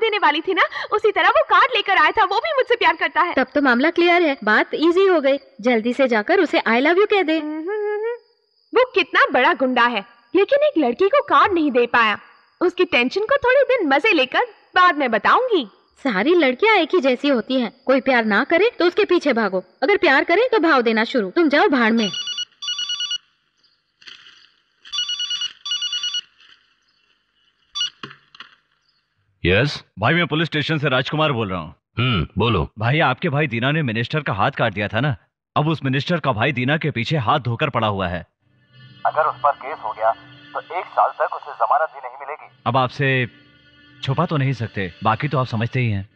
देने वाली थी ना, उसी तरह वो कार्ड लेकर आया था, वो भी मुझसे प्यार करता है। तब तो मामला क्लियर है, बात इजी हो गई। जल्दी से जाकर उसे आई लव यू कह दे। वो कितना बड़ा गुंडा है, लेकिन एक लड़की को कार्ड नहीं दे पाया। उसकी टेंशन को थोड़े दिन मजे लेकर बाद में बताऊंगी। सारी लड़कियाँ एक ही जैसी होती हैं, कोई प्यार ना करे तो उसके पीछे भागो, अगर प्यार करे तो भाव देना शुरू। तुम जाओ भाड़ में। Yes yes? भाई मैं पुलिस स्टेशन से राजकुमार बोल रहा हूँ। हम्म, बोलो भाई। आपके भाई दीना ने मिनिस्टर का हाथ काट दिया था ना, अब उस मिनिस्टर का भाई दीना के पीछे हाथ धोकर पड़ा हुआ है। अगर उस पर केस हो गया तो एक साल तक उसे जमानत भी नहीं मिलेगी। अब आपसे छुपा तो नहीं सकते, बाकी तो आप समझते ही हैं।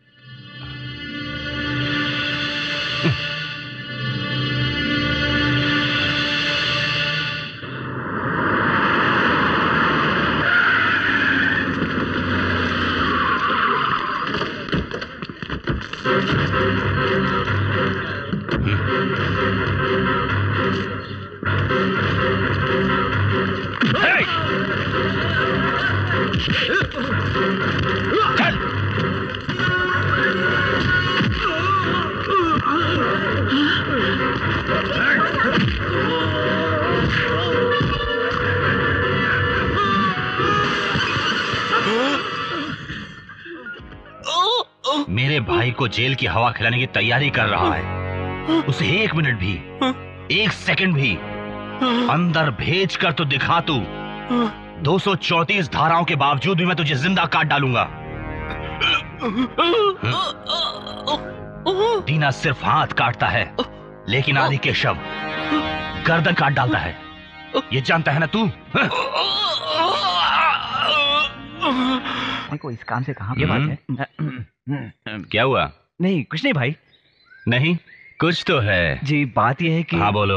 मेरे भाई को जेल की हवा खिलाने की तैयारी कर रहा है। उसे एक मिनट भी, एक सेकंड भी अंदर भेज कर तो दिखा। तू दो सौ चौतीस धाराओं के बावजूद भी मैं तुझे जिंदा काट डालूंगा। दीना सिर्फ हाथ काटता है, लेकिन आदि के शव गर्दन काट डालता है। ये जानता है ना तू? को इस काम से कहां ये बात है। क्या हुआ? नहीं कुछ नहीं भाई। नहीं कुछ तो है जी। बात यह है कि हाँ बोलो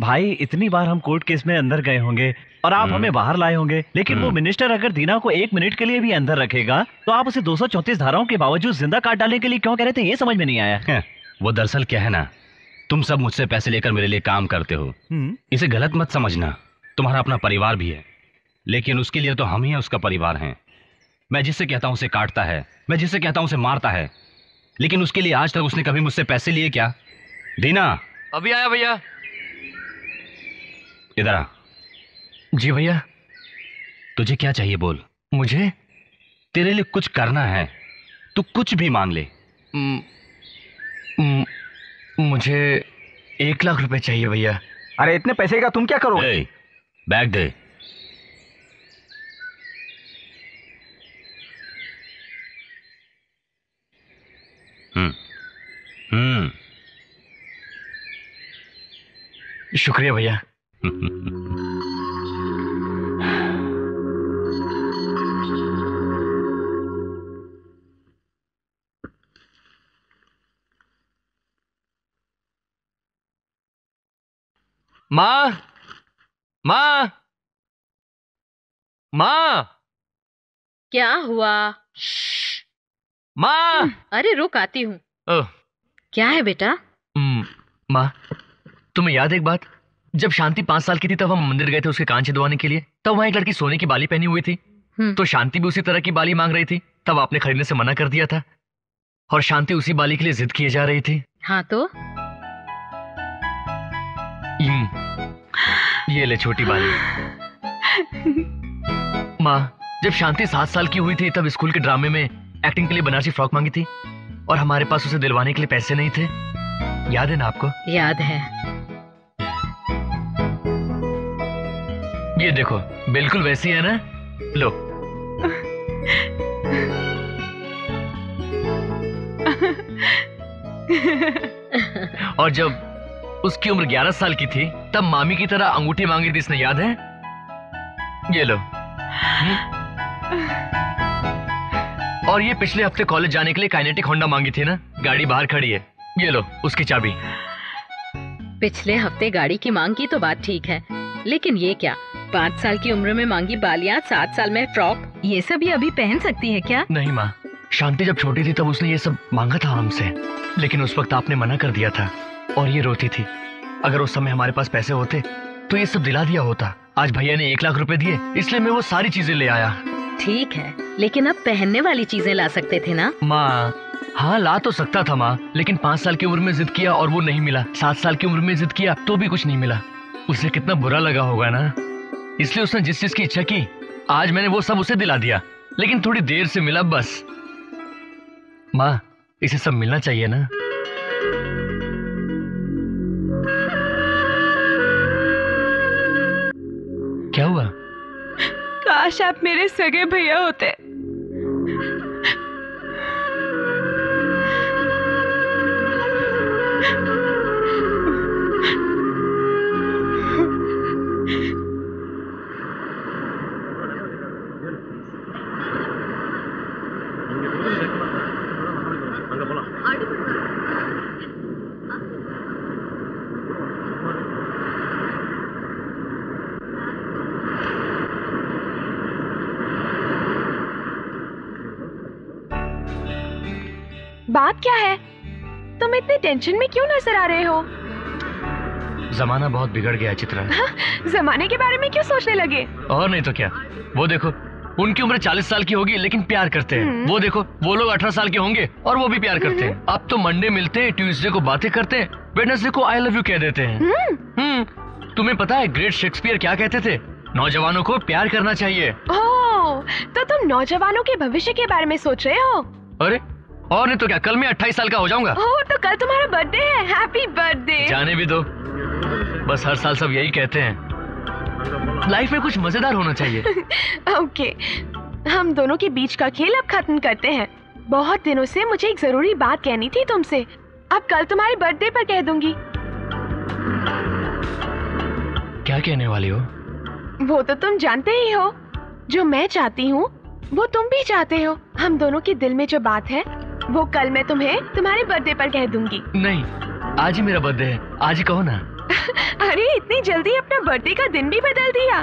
भाई, इतनी बार हम कोर्ट केस में अंदर गए होंगे और आप हमें बाहर लाए होंगे, लेकिन वो मिनिस्टर अगर दीना को एक मिनट के लिए भी अंदर रखेगा तो आप उसे दो सौ चौतीस धाराओं के बावजूद जिंदा काट डालने के लिए क्यों कह रहे थे, ये समझ में नहीं आया। वो दरअसल क्या है ना, तुम सब मुझसे पैसे लेकर मेरे लिए काम करते हो, इसे गलत मत समझना। तुम्हारा अपना परिवार भी है, लेकिन उसके लिए तो हम ही उसका परिवार हैं। मैं जिससे कहता हूँ उसे काटता है, मैं जिससे कहता हूँ उसे मारता है, लेकिन उसके लिए आज तक उसने कभी मुझसे पैसे लिए क्या? दीना अभी आया भैया, इधर आ। जी भैया। तुझे क्या चाहिए बोल। मुझे तेरे लिए कुछ करना है, तू कुछ भी मांग ले। म, म, मुझे एक लाख रुपए चाहिए भैया। अरे इतने पैसे का तुम क्या करोगे? बैग दे। शुक्रिया भैया। माँ माँ माँ, क्या हुआ? माँ, अरे रुक आती हूँ। क्या है बेटा? माँ, तुम्हें याद है एक बात, जब शांति पांच साल की थी तब हम मंदिर गए थे उसके कांचे धुआने के लिए। तब वहाँ एक लड़की सोने की बाली पहनी हुई थी, तो शांति भी उसी तरह की बाली मांग रही थी। तब आपने खरीदने से मना कर दिया था और शांति उसी बाली के लिए जिद किए जा रही थी। हाँ तो ये ले छोटी बाली। माँ, जब शांति सात साल की हुई थी तब स्कूल के ड्रामे में एक्टिंग के लिए बनारसी फ्रॉक मांगी थी और हमारे पास उसे दिलवाने के लिए पैसे नहीं थे। याद है ना आपको? याद है। ये देखो बिल्कुल वैसी है ना। लो और जब उसकी उम्र ग्यारह साल की थी तब मामी की तरह अंगूठी मांगी थी इसने, याद है? ये लो। और ये पिछले हफ्ते कॉलेज जाने के लिए काइनेटिक होंडा मांगी थी ना, गाड़ी बाहर खड़ी है, ये लो उसकी चाबी। पिछले हफ्ते गाड़ी की मांग की तो बात ठीक है, लेकिन ये क्या, पाँच साल की उम्र में मांगी बालियां, सात साल में फ्रॉक, ये सब ये अभी पहन सकती है क्या? नहीं माँ, शांति जब छोटी थी तब उसने ये सब मांगा था हमसे, लेकिन उस वक्त आपने मना कर दिया था और ये रोती थी। अगर उस समय हमारे पास पैसे होते तो ये सब दिला दिया होता। आज भैया ने एक लाख रुपए दिए इसलिए मैं वो सारी चीजें ले आया। ठीक है, लेकिन अब पहनने वाली चीजें ला सकते थे ना? माँ, हाँ ला तो सकता था माँ, लेकिन पाँच साल की उम्र में जिद किया और वो नहीं मिला, सात साल की उम्र में जिद किया तो भी कुछ नहीं मिला। उसे कितना बुरा लगा होगा ना, इसलिए उसने जिस चीज की इच्छा की आज मैंने वो सब उसे दिला दिया, लेकिन थोड़ी देर से मिला बस। माँ, इसे सब मिलना चाहिए ना। क्या हुआ? काश आप मेरे सगे भैया होते। बात क्या है? तुम इतने टेंशन में क्यों नजर आ रहे हो? जमाना बहुत बिगड़ गया चित्रा। हाँ, जमाने के बारे में क्यों सोचने लगे? और नहीं तो क्या, वो देखो उनकी उम्र चालीस साल की होगी लेकिन प्यार करते हैं। वो देखो वो लोग अठारह साल के होंगे और वो भी प्यार करते हैं। अब तो मंडे मिलते हैं, ट्यूसडे को बातें करते हैं, वेडनेसडे को आई लव यू कह देते हैं। तुम्हें पता है ग्रेट शेक्सपियर क्या कहते थे? नौजवानों को प्यार करना चाहिए। तो तुम नौजवानों के भविष्य के बारे में सोच रहे हो? अरे और नहीं तो क्या, कल मैं अट्ठाईस साल का हो जाऊंगा। ओह, तो कल तुम्हारा बर्थडे है। Happy birthday. जाने भी दो, बस हर साल सब यही कहते हैं, लाइफ में कुछ मजेदार होना चाहिए। ओके, हम दोनों के बीच का खेल अब खत्म करते हैं। बहुत दिनों से मुझे एक जरूरी बात कहनी थी तुमसे, अब कल तुम्हारे बर्थडे पर कह दूंगी। क्या कहने वाली हो? वो तो तुम जानते ही हो, जो मैं चाहती हूँ वो तुम भी चाहते हो। हम दोनों के दिल में जो बात है वो कल मैं तुम्हें तुम्हारे बर्थडे पर कह दूंगी। नहीं, आज ही मेरा बर्थडे है, आज ही कहो ना। अरे इतनी जल्दी अपना बर्थडे का दिन भी बदल दिया?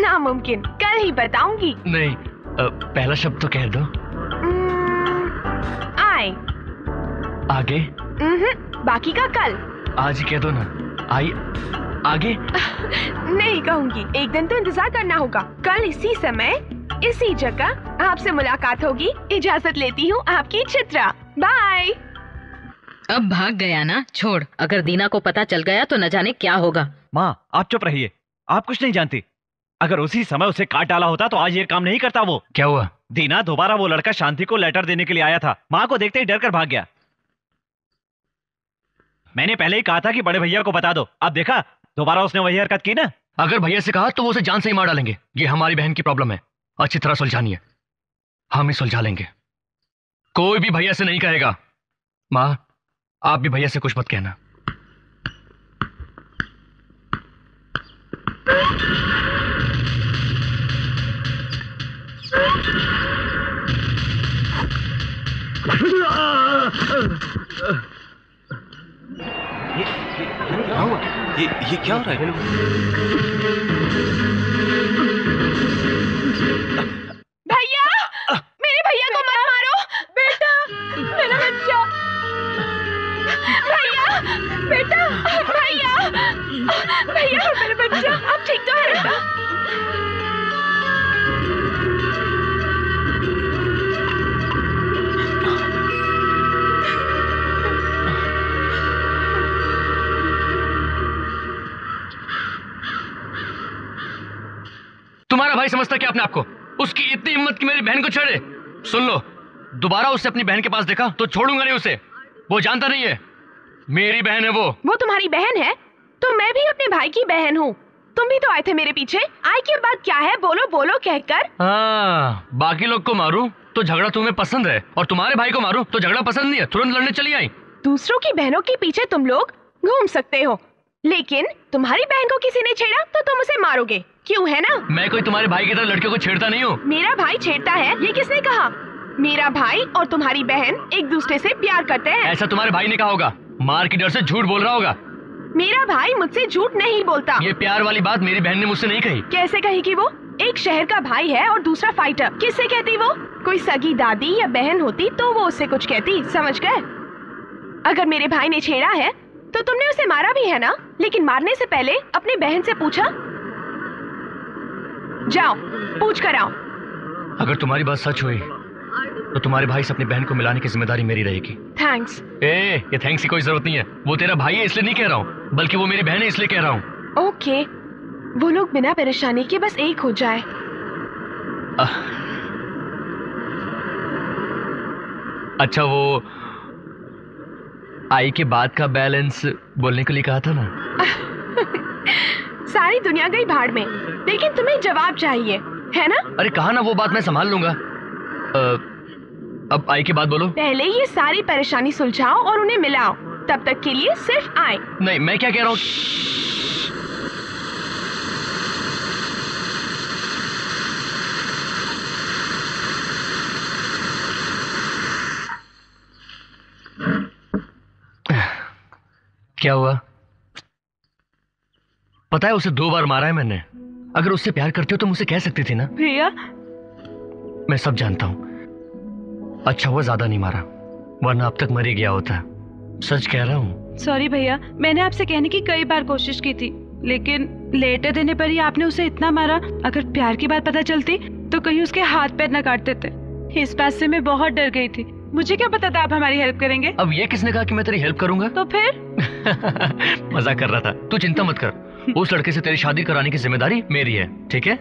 नामुमकिन, कल ही बताऊंगी। नहीं, पहला शब्द तो कह दो। आई। आगे? बाकी का कल। आज ही कह दो ना। आई आगे? नहीं कहूँगी, एक दिन तो इंतजार करना होगा। कल इसी समय इसी जगह आपसे मुलाकात होगी। इजाजत लेती हूँ, आपकी चित्रा। बाय। अब भाग गया ना, छोड़। अगर दीना को पता चल गया तो न जाने क्या होगा। माँ आप चुप रहिए, आप कुछ नहीं जानती। अगर उसी समय उसे काट डाला होता तो आज ये काम नहीं करता वो। क्या हुआ? दीना दोबारा वो लड़का शांति को लेटर देने के लिए आया था, माँ को देखते ही डर कर भाग गया। मैंने पहले ही कहा था कि बड़े भैया को बता दो, अब देखा दोबारा उसने वही हरकत की ना। अगर भैया से कहा तो वो उसे जान से ही मार डालेंगे। ये हमारी बहन की प्रॉब्लम है, अच्छी तरह सुलझानी है, हम ही सुलझा लेंगे। कोई भी भैया से नहीं कहेगा। माँ आप भी भैया से कुछ मत कहना। ये ये क्या हो रहा है? भैया, मेरे भैया को मत मारो। बेटा, मेरा बच्चा। भैया, बेटा, भैया, भैया, मेरा बच्चा। अब ठीक तो है बेटा? तुम्हारा भाई समझता क्या अपने आपको? उसकी इतनी हिम्मत कि मेरी बहन को छेड़े? सुन लो, दोबारा उसे अपनी बहन के पास देखा तो छोड़ूंगा नहीं उसे। वो जानता नहीं है मेरी बहन है। वो वो तुम्हारी बहन है तो मैं भी अपने भाई की बहन हूँ। तुम भी तो आए थे मेरे पीछे। आए के बाद क्या है, बोलो बोलो कहकर। हाँ, बाकी लोग को मारू तो झगड़ा तुम्हें पसंद है और तुम्हारे भाई को मारू तो झगड़ा पसंद नहीं है। तुरंत लड़ने चली आई। दूसरों की बहनों के पीछे तुम लोग घूम सकते हो, लेकिन तुम्हारी बहन को किसी ने छेड़ा तो तुम उसे मारोगे, क्यों है ना? मैं कोई तुम्हारे भाई की तरह लड़कियों को छेड़ता नहीं हूँ। मेरा भाई छेड़ता है ये किसने कहा? मेरा भाई और तुम्हारी बहन एक दूसरे से प्यार करते हैं। ऐसा तुम्हारे भाई ने कहा होगा। मार के डर से झूठ बोल रहा होगा। मेरा भाई मुझसे झूठ नहीं बोलता। ये प्यार वाली बात मेरी बहन ने मुझसे नहीं कही। कैसे कही कि वो एक शहर का भाई है और दूसरा फाइटर? किससे कहती वो? कोई सगी दादी या बहन होती तो वो उससे कुछ कहती, समझ गए? अगर मेरे भाई ने छेड़ा है तो तुमने उसे मारा भी है ना? लेकिन मारने से पहले अपनी बहन से पूछा? जाओ पूछ कर आओ। अगर तुम्हारी बात सच हुई तो तुम्हारे भाई से अपनी बहन को मिलाने की जिम्मेदारी मेरी रहेगी। थैंक्स। ए, ये थैंक्स की कोई जरूरत नहीं है। वो तेरा भाई है इसलिए नहीं कह रहा हूँ, बल्कि वो मेरी बहन है इसलिए कह रहा हूँ। ओके, वो लोग बिना परेशानी के बस एक हो जाए। अच्छा, वो आई के बाद का बैलेंस बोलने के लिए कहा था ना। सारी दुनिया गई भाड़ में, लेकिन तुम्हें जवाब चाहिए है ना? अरे कहा ना, वो बात मैं संभाल लूंगा। आ, अब आई के बाद बोलो। पहले ये सारी परेशानी सुलझाओ और उन्हें मिलाओ। तब तक के लिए सिर्फ आई। नहीं, मैं क्या कह रहा हूँ। क्या हुआ? पता है उसे दो बार मारा है मैंने। अगर उससे प्यार करती हो तो मुझे कह सकती थी ना। भैया, मैं सब जानता हूँ। अच्छा हुआ ज्यादा नहीं मारा, वरना अब तक मर ही गया होता। सच कह रहा हूँ। सॉरी भैया, मैंने आपसे कहने की कई बार कोशिश की थी, लेकिन लेटर देने पर ही आपने उसे इतना मारा। अगर प्यार की बात पता चलती तो कहीं उसके हाथ पैर न काट देते। इस बात से मैं बहुत डर गई थी। मुझे क्या पता था आप हमारी हेल्प करेंगे। अब ये किसने कहा कि मैं तेरी हेल्प करूंगा? तो फिर मजाक कर रहा था। तू चिंता मत कर, उस लड़के से तेरी शादी कराने की जिम्मेदारी मेरी है, ठीक है?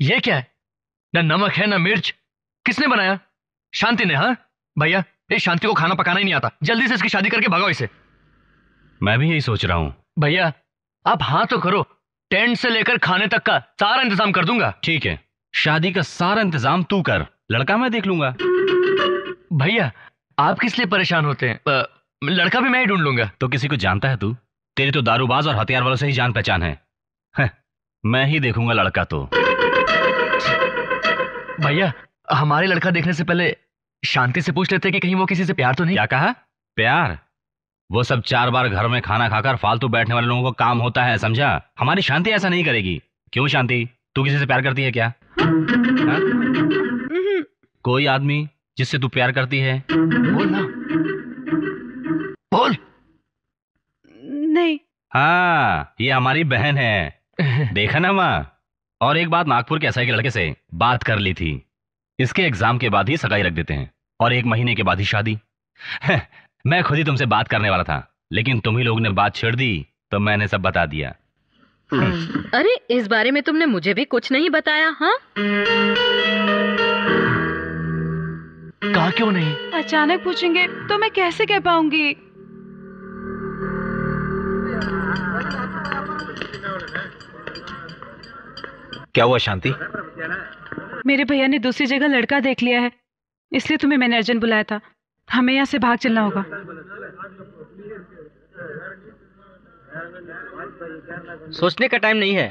ये क्या है? ना नमक है ना मिर्च। किसने बनाया? शांति ने। हाँ भैया, इस शांति को खाना पकाना ही नहीं आता। जल्दी से इसकी शादी करके भगाओ इसे। मैं भी यही सोच रहा हूँ। भैया आप हाँ तो करो, टेंट से लेकर खाने तक का सारा इंतजाम कर दूंगा। ठीक है, शादी का सारा इंतजाम तू कर, लड़का मैं देख लूंगा। भैया आप किस लिए परेशान होते हैं? लड़का भी मैं ही ढूंढ लूंगा। तो किसी को जानता है तू? तेरी तो दारूबाज और हथियार वालों से ही जान पहचान है। है, मैं ही देखूंगा लड़का। तो भैया हमारे लड़का देखने से पहले शांति से पूछ लेते कि कहीं वो किसी से प्यार तो नहीं। क्या कहा? प्यार? वो सब चार बार घर में खाना खाकर फालतू बैठने वाले लोगों को काम होता है, समझा? हमारी शांति ऐसा नहीं करेगी। क्यों शांति, तू किसी से प्यार करती है क्या? हा? कोई आदमी जिससे तू प्यार करती है? बोल ना, बोल। नहीं। हाँ, ये हमारी बहन है, देखा ना माँ। और एक बात, नागपुर के एसआई के लड़के से बात कर ली थी। इसके एग्जाम के बाद ही सगाई रख देते हैं और एक महीने के बाद ही शादी। मैं खुद ही तुमसे बात करने वाला था, लेकिन तुम ही लोग ने बात छेड़ दी तो मैंने सब बता दिया। अरे इस बारे में तुमने मुझे भी कुछ नहीं बताया। हाँ, कहा क्यों नहीं? अचानक पूछेंगे तो मैं कैसे कह पाऊंगी? क्या हुआ शांति? मेरे भैया ने दूसरी जगह लड़का देख लिया है, इसलिए तुम्हें मैंने अर्जेंट बुलाया था। हमें यहाँ से भाग चलना होगा। सोचने का टाइम नहीं है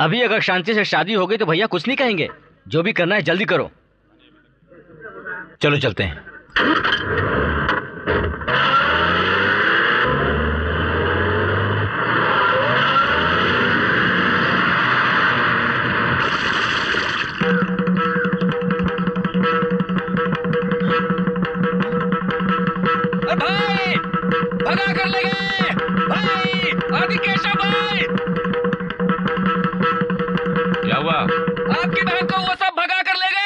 अभी। अगर शांति से शादी हो गई तो भैया कुछ नहीं कहेंगे। जो भी करना है जल्दी करो। चलो चलते हैं। भाई भगा कर ले गए भाई, आदिकेशव भाई। क्या हुआ? आपकी बहन को वो सब भगा कर ले गए।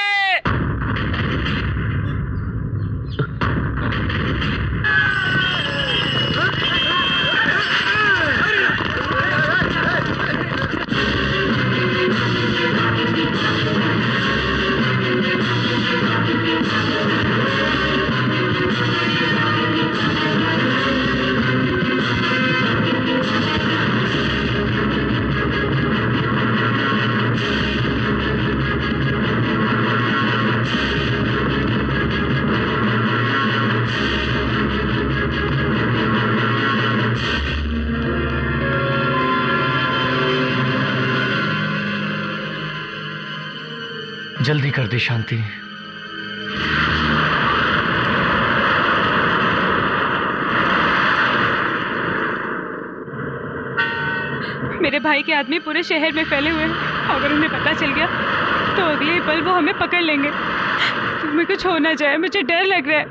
जल्दी कर दे शांति। मेरे भाई के आदमी पूरे शहर में फैले हुए हैं। अगर उन्हें पता चल गया तो अगले पल वो हमें पकड़ लेंगे। तुम्हें कुछ हो ना जाए, मुझे डर लग रहा है।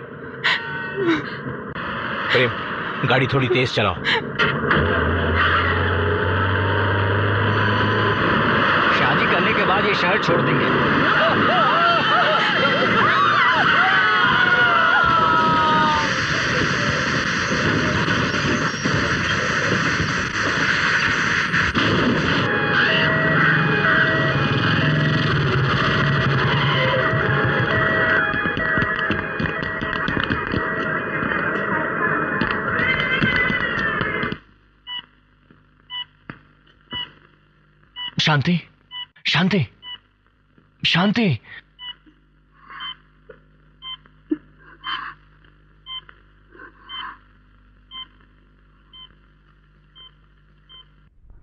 प्रेम, गाड़ी थोड़ी तेज चलाओ। शादी करने के बाद ये शहर छोड़ देंगे। शांति, शांति, शांति।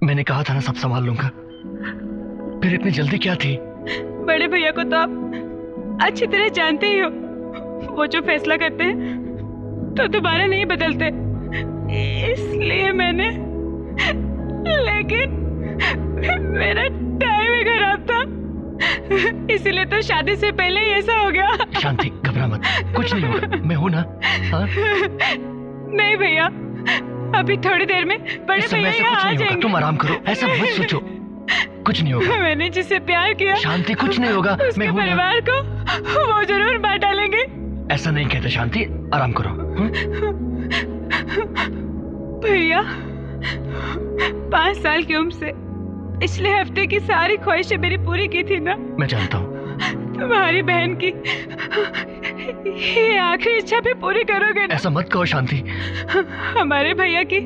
मैंने कहा था ना सब संभाल लूंगा, फिर इतनी जल्दी क्या थी? बड़े भैया को तो आप अच्छी तरह जानते ही हो। वो जो फैसला करते हैं तो दोबारा नहीं बदलते, इसलिए मैंने। लेकिन मेरा टाइम ही खराब था, इसीलिए तो शादी से पहले ही ऐसा हो गया। शांति, घबरा मत, कुछ नहीं होगा, मैं हूं ना। हाँ? नहीं भैया, अभी थोड़ी देर में बड़े भैया यहाँ आ जाएंगे। तुम आराम करो, ऐसा मत सोचो, कुछ नहीं होगा। मैंने जिसे प्यार किया, शांति, कुछ नहीं होगा, मैं हूं ना। परिवार को वो जरूर बांट डालेंगे। ऐसा नहीं कहते शांति, आराम करो। भैया पाँच साल की उम्र से पिछले हफ्ते की सारी ख्वाहिशें मेरी पूरी की थी ना। मैं जानता हूँ। तुम्हारी बहन की ये आखिरी इच्छा भी पूरी करोगे ना? ऐसा मत कहो शांति। हमारे भैया की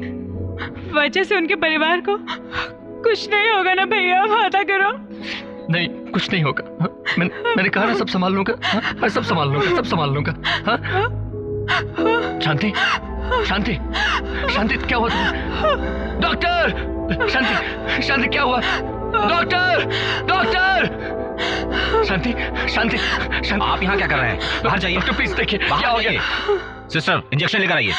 वजह से उनके परिवार को कुछ नहीं होगा ना भैया, वादा करो। नहीं, कुछ नहीं होगा। मैं, मैंने कहा ना सब संभाल लूंगा। हाँ? मैं सब संभाल लूंगा, सब संभाल लूंगा। हाँ? शांति, शांति, शांति, क्या हुआ? डॉक्टर शांति, शांति, क्या हुआ? Doctor, doctor. शांति, शांति, शांति, आप यहाँ क्या कर रहे हैं? बाहर जाइए। डॉक्टर प्लीज देखिए, क्या हो गया? सिस्टर, इंजेक्शन लेकर आइए।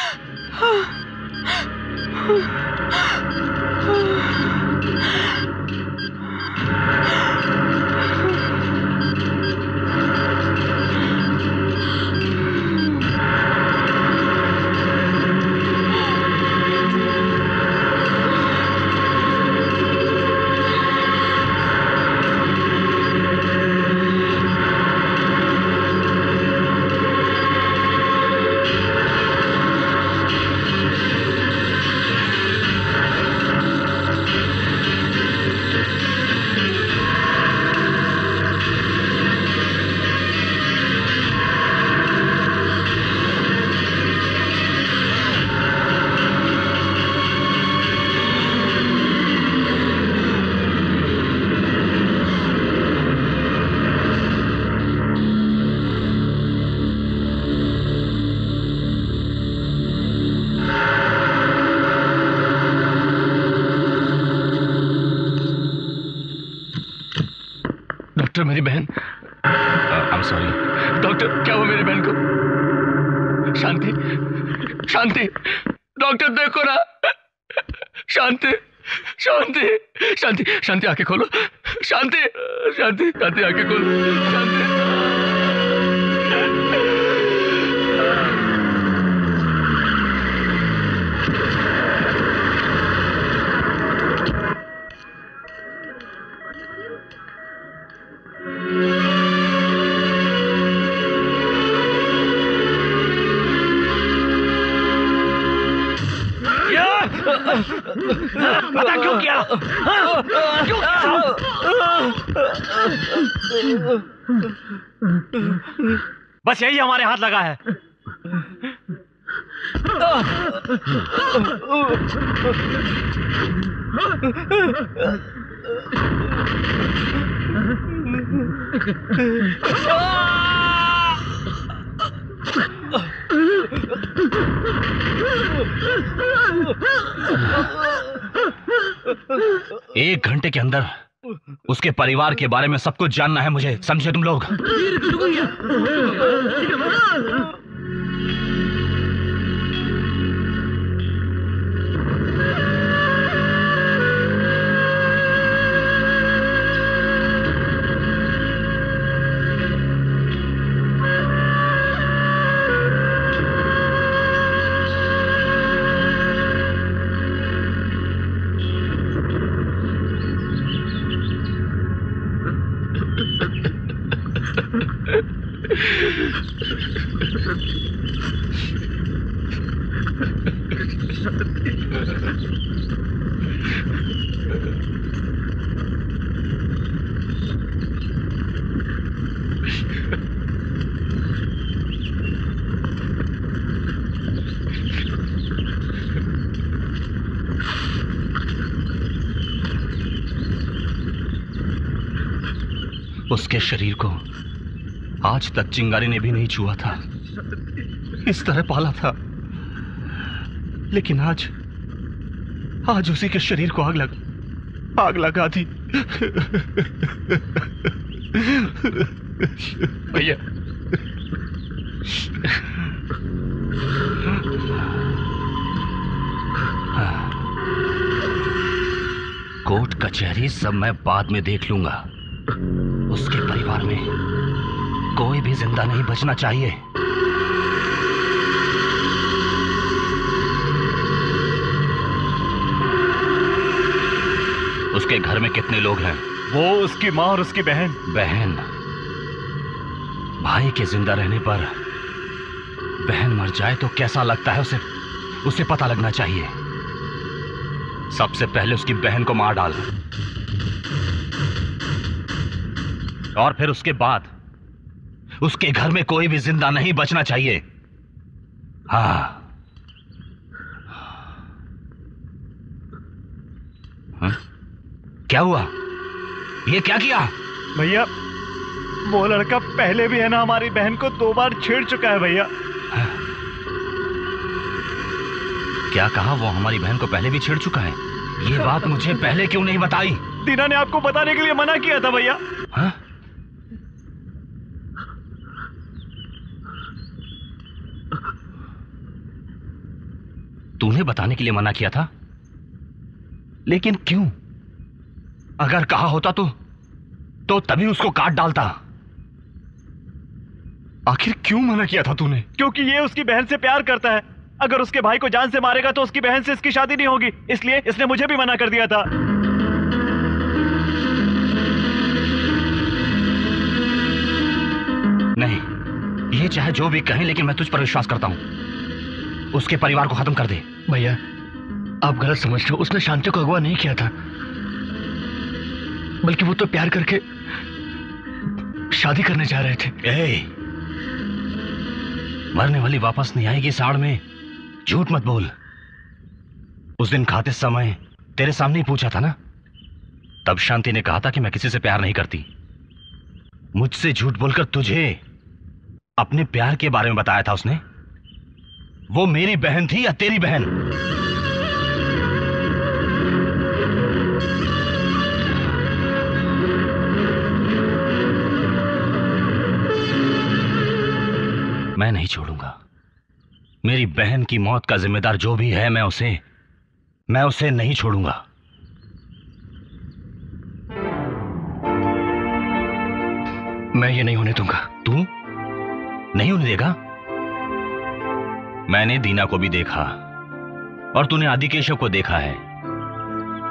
डॉक्टर मेरी बहन, आई एम सॉरी डॉक्टर, क्या हुआ मेरी बहन को? शांति, शांति डॉक्टर देखो ना, शांति शांति शांति शांति आंखें खोलो, शांति शांति शांति आंखें खोलो, शांति। पता क्यों किया? क्यों किया? बस यही हमारे हाथ लगा है। एक घंटे के अंदर उसके परिवार के बारे में सब कुछ जानना है मुझे, समझे तुम लोग? उसके शरीर को आज तक चिंगारी ने भी नहीं छुआ था, इस तरह पाला था, लेकिन आज आज उसी के शरीर को आग लगा आग लगा दी। भैया कोर्ट कचहरी सब मैं बाद में देख लूंगा, उसके परिवार में कोई भी जिंदा नहीं बचना चाहिए। उसके घर में कितने लोग हैं? वो, उसकी माँ और उसकी बहन। बहन? भाई के जिंदा रहने पर बहन मर जाए तो कैसा लगता है उसे, उसे पता लगना चाहिए। सबसे पहले उसकी बहन को मार डाल और फिर उसके बाद उसके घर में कोई भी जिंदा नहीं बचना चाहिए। हाँ, हाँ? क्या हुआ? ये क्या किया? भैया वो लड़का पहले भी है ना हमारी बहन को दो बार छेड़ चुका है भैया। हाँ? क्या कहा? वो हमारी बहन को पहले भी छेड़ चुका है? ये बात मुझे पहले क्यों नहीं बताई? दीना ने आपको बताने के लिए मना किया था भैया। हाँ? तूने बताने के लिए मना किया था, लेकिन क्यों? अगर कहा होता तो तो तभी उसको काट डालता। आखिर क्यों मना किया था तूने? क्योंकि ये उसकी बहन से प्यार करता है, अगर उसके भाई को जान से मारेगा तो उसकी बहन से इसकी शादी नहीं होगी, इसलिए इसने मुझे भी मना कर दिया था। नहीं, ये चाहे जो भी कहें, लेकिन मैं तुझ पर विश्वास करता हूं। उसके परिवार को खत्म कर दे। भैया आप गलत समझ रहे हो, उसने शांति को अगवा नहीं किया था, बल्कि वो तो प्यार करके शादी करने जा रहे थे। ए, मरने वाली वापस नहीं आएगी साड़ में, झूठ मत बोल। उस दिन खाते समय तेरे सामने ही पूछा था ना, तब शांति ने कहा था कि मैं किसी से प्यार नहीं करती। मुझसे झूठ बोलकर तुझे अपने प्यार के बारे में बताया था उसने। वो मेरी बहन थी या तेरी बहन? मैं नहीं छोड़ूंगा। मेरी बहन की मौत का जिम्मेदार जो भी है मैं उसे मैं उसे नहीं छोड़ूंगा। मैं ये नहीं होने दूंगा। तू नहीं होने देगा? मैंने दीना को भी देखा और तूने आदिकेशव को देखा है।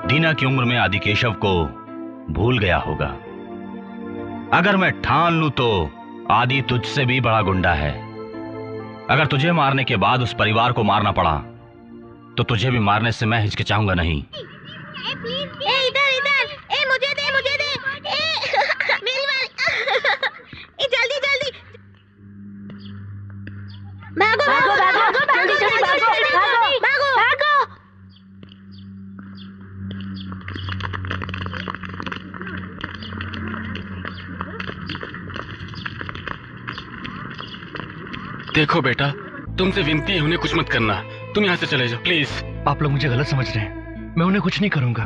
दीना की उम्र में आदिकेशव को भूल गया होगा। अगर मैं ठान लूं तो आदि तुझसे भी बड़ा गुंडा है। अगर तुझे मारने के बाद उस परिवार को मारना पड़ा तो तुझे भी मारने से मैं हिचकिचाऊंगा नहीं। ए, इधर इधर, ए मुझे दे मुझे दे, ए, मेरी वाली, जल्दी जल्दी भागो भागो भागो भागो भागो भागो भागो भागो। देखो बेटा, तुमसे विनती है, उन्हें कुछ मत करना। तुम यहाँ से चले जाओ प्लीज। आप लोग मुझे गलत समझ रहे हैं। मैं उन्हें कुछ नहीं करूंगा।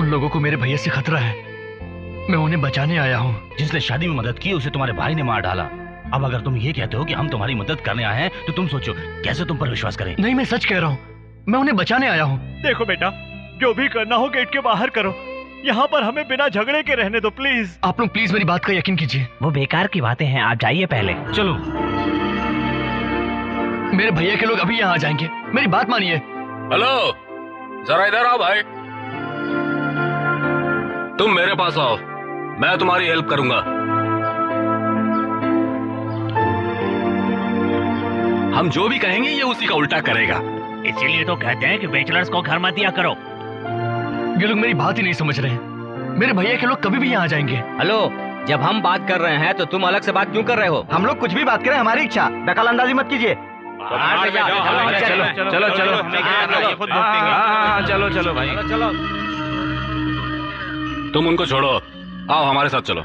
उन लोगों को मेरे भैया से खतरा है। मैं उन्हें बचाने आया हूँ। जिसने शादी में मदद की उसे तुम्हारे भाई ने मार डाला। अब अगर तुम ये कहते हो कि हम तुम्हारी मदद करने आए हैं तो तुम सोचो कैसे तुम पर विश्वास करें। नहीं, मैं सच कह रहा हूँ। मैं उन्हें बचाने आया हूँ। देखो बेटा, जो भी करना हो गेट के बाहर करो। यहाँ पर हमें बिना झगड़े के रहने दो प्लीज। आप लोग प्लीज मेरी बात का यकीन कीजिए। वो बेकार की बातें हैं, आप जाइए पहले। चलो, मेरे भैया के लोग अभी यहाँ आ जाएंगे। मेरी बात मानिए। हेलो, जरा इधर आओ भाई। तुम मेरे पास आओ, मैं तुम्हारी हेल्प करूंगा। हम जो भी कहेंगे ये उसी का उल्टा करेगा। इसीलिए तो कहते हैं कि बैचलर्स को घर मत दिया करो। ये लोग मेरी बात ही नहीं समझ रहे हैं। मेरे भैया के लोग कभी भी यहाँ आ जाएंगे। हेलो, जब हम बात कर रहे हैं तो तुम अलग से बात क्यों कर रहे हो? हम लोग कुछ भी बात करें, हमारी इच्छा। दखल अंदाजी मत कीजिए। चलो चलो चलो चलो चलो भाई, चलो। तुम उनको छोड़ो, आओ हमारे साथ चलो।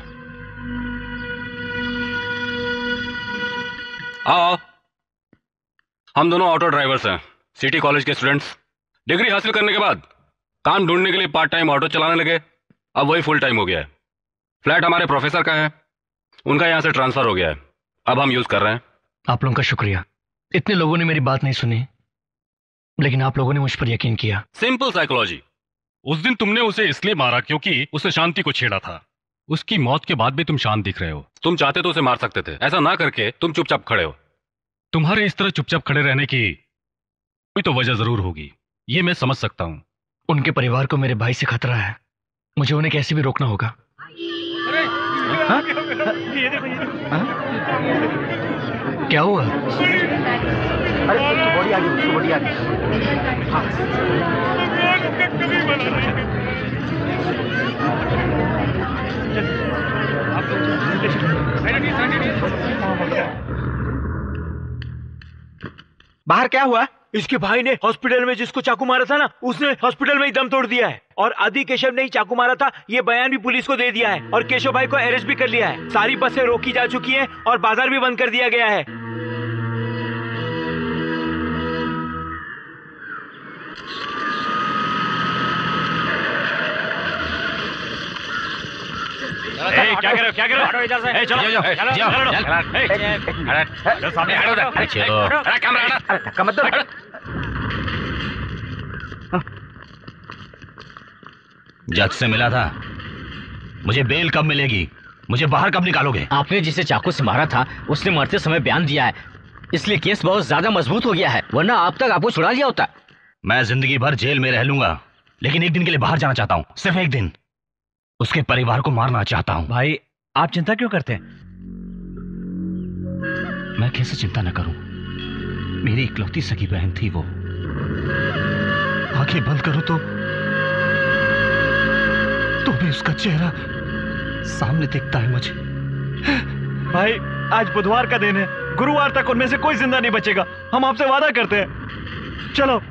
आओ, हम दोनों ऑटो ड्राइवर्स हैं, सिटी कॉलेज के स्टूडेंट्स। डिग्री हासिल करने के बाद काम ढूंढने के लिए पार्ट टाइम ऑटो चलाने लगे। अब वही फुल टाइम हो गया है। फ्लैट हमारे प्रोफेसर का है, उनका यहाँ से ट्रांसफर हो गया है। अब हम यूज कर रहे हैं। आप लोगों का शुक्रिया। इतने लोगों ने मेरी बात नहीं सुनी, लेकिन आप लोगों ने मुझ पर यकीन किया। Simple psychology. उस दिन तुमने उसे इसलिए मारा क्योंकि उसने शांति को छेड़ा था। उसकी मौत के बाद भी तुम शांत दिख रहे हो। तुम चाहते तो उसे मार सकते थे। ऐसा ना करके तुम चुपचाप खड़े हो। तुम्हारे इस तरह चुपचाप खड़े रहने की कोई तो वजह जरूर होगी, ये मैं समझ सकता हूँ। उनके परिवार को मेरे भाई से खतरा है। मुझे उन्हें कैसे भी रोकना होगा। क्या हुआ? अरे उसकी बॉडी आ गई, उसकी बॉडी आ गई। बाहर क्या हुआ? इसके भाई ने हॉस्पिटल में जिसको चाकू मारा था ना, उसने हॉस्पिटल में ही दम तोड़ दिया है। और आदि केशव ने ही चाकू मारा था, ये बयान भी पुलिस को दे दिया है। और केशव भाई को अरेस्ट भी कर लिया है। सारी बसें रोकी जा चुकी हैं और बाजार भी बंद कर दिया गया है। ए, क्या करो क्या करो? इधर से चलो सामने कैमरा। जज से मिला था। मुझे बेल कब मिलेगी? मुझे बाहर कब निकालोगे? आपने जिसे चाकू से मारा था उसने मरते समय बयान दिया है, इसलिए केस बहुत ज्यादा मजबूत हो गया है। वरना आप तक आपको छुड़ा लिया होता। मैं जिंदगी भर जेल में रह लूंगा, लेकिन एक दिन के लिए बाहर जाना चाहता हूँ। सिर्फ एक दिन उसके परिवार को मारना चाहता हूं। भाई, आप चिंता क्यों करते हैं? मैं कैसे चिंता न करूं? मेरी इकलौती सगी बहन थी वो। आंखें बंद करो तो तो भी उसका चेहरा सामने दिखता है मुझे। भाई, आज बुधवार का दिन है। गुरुवार तक उनमें से कोई जिंदा नहीं बचेगा। हम आपसे वादा करते हैं। चलो।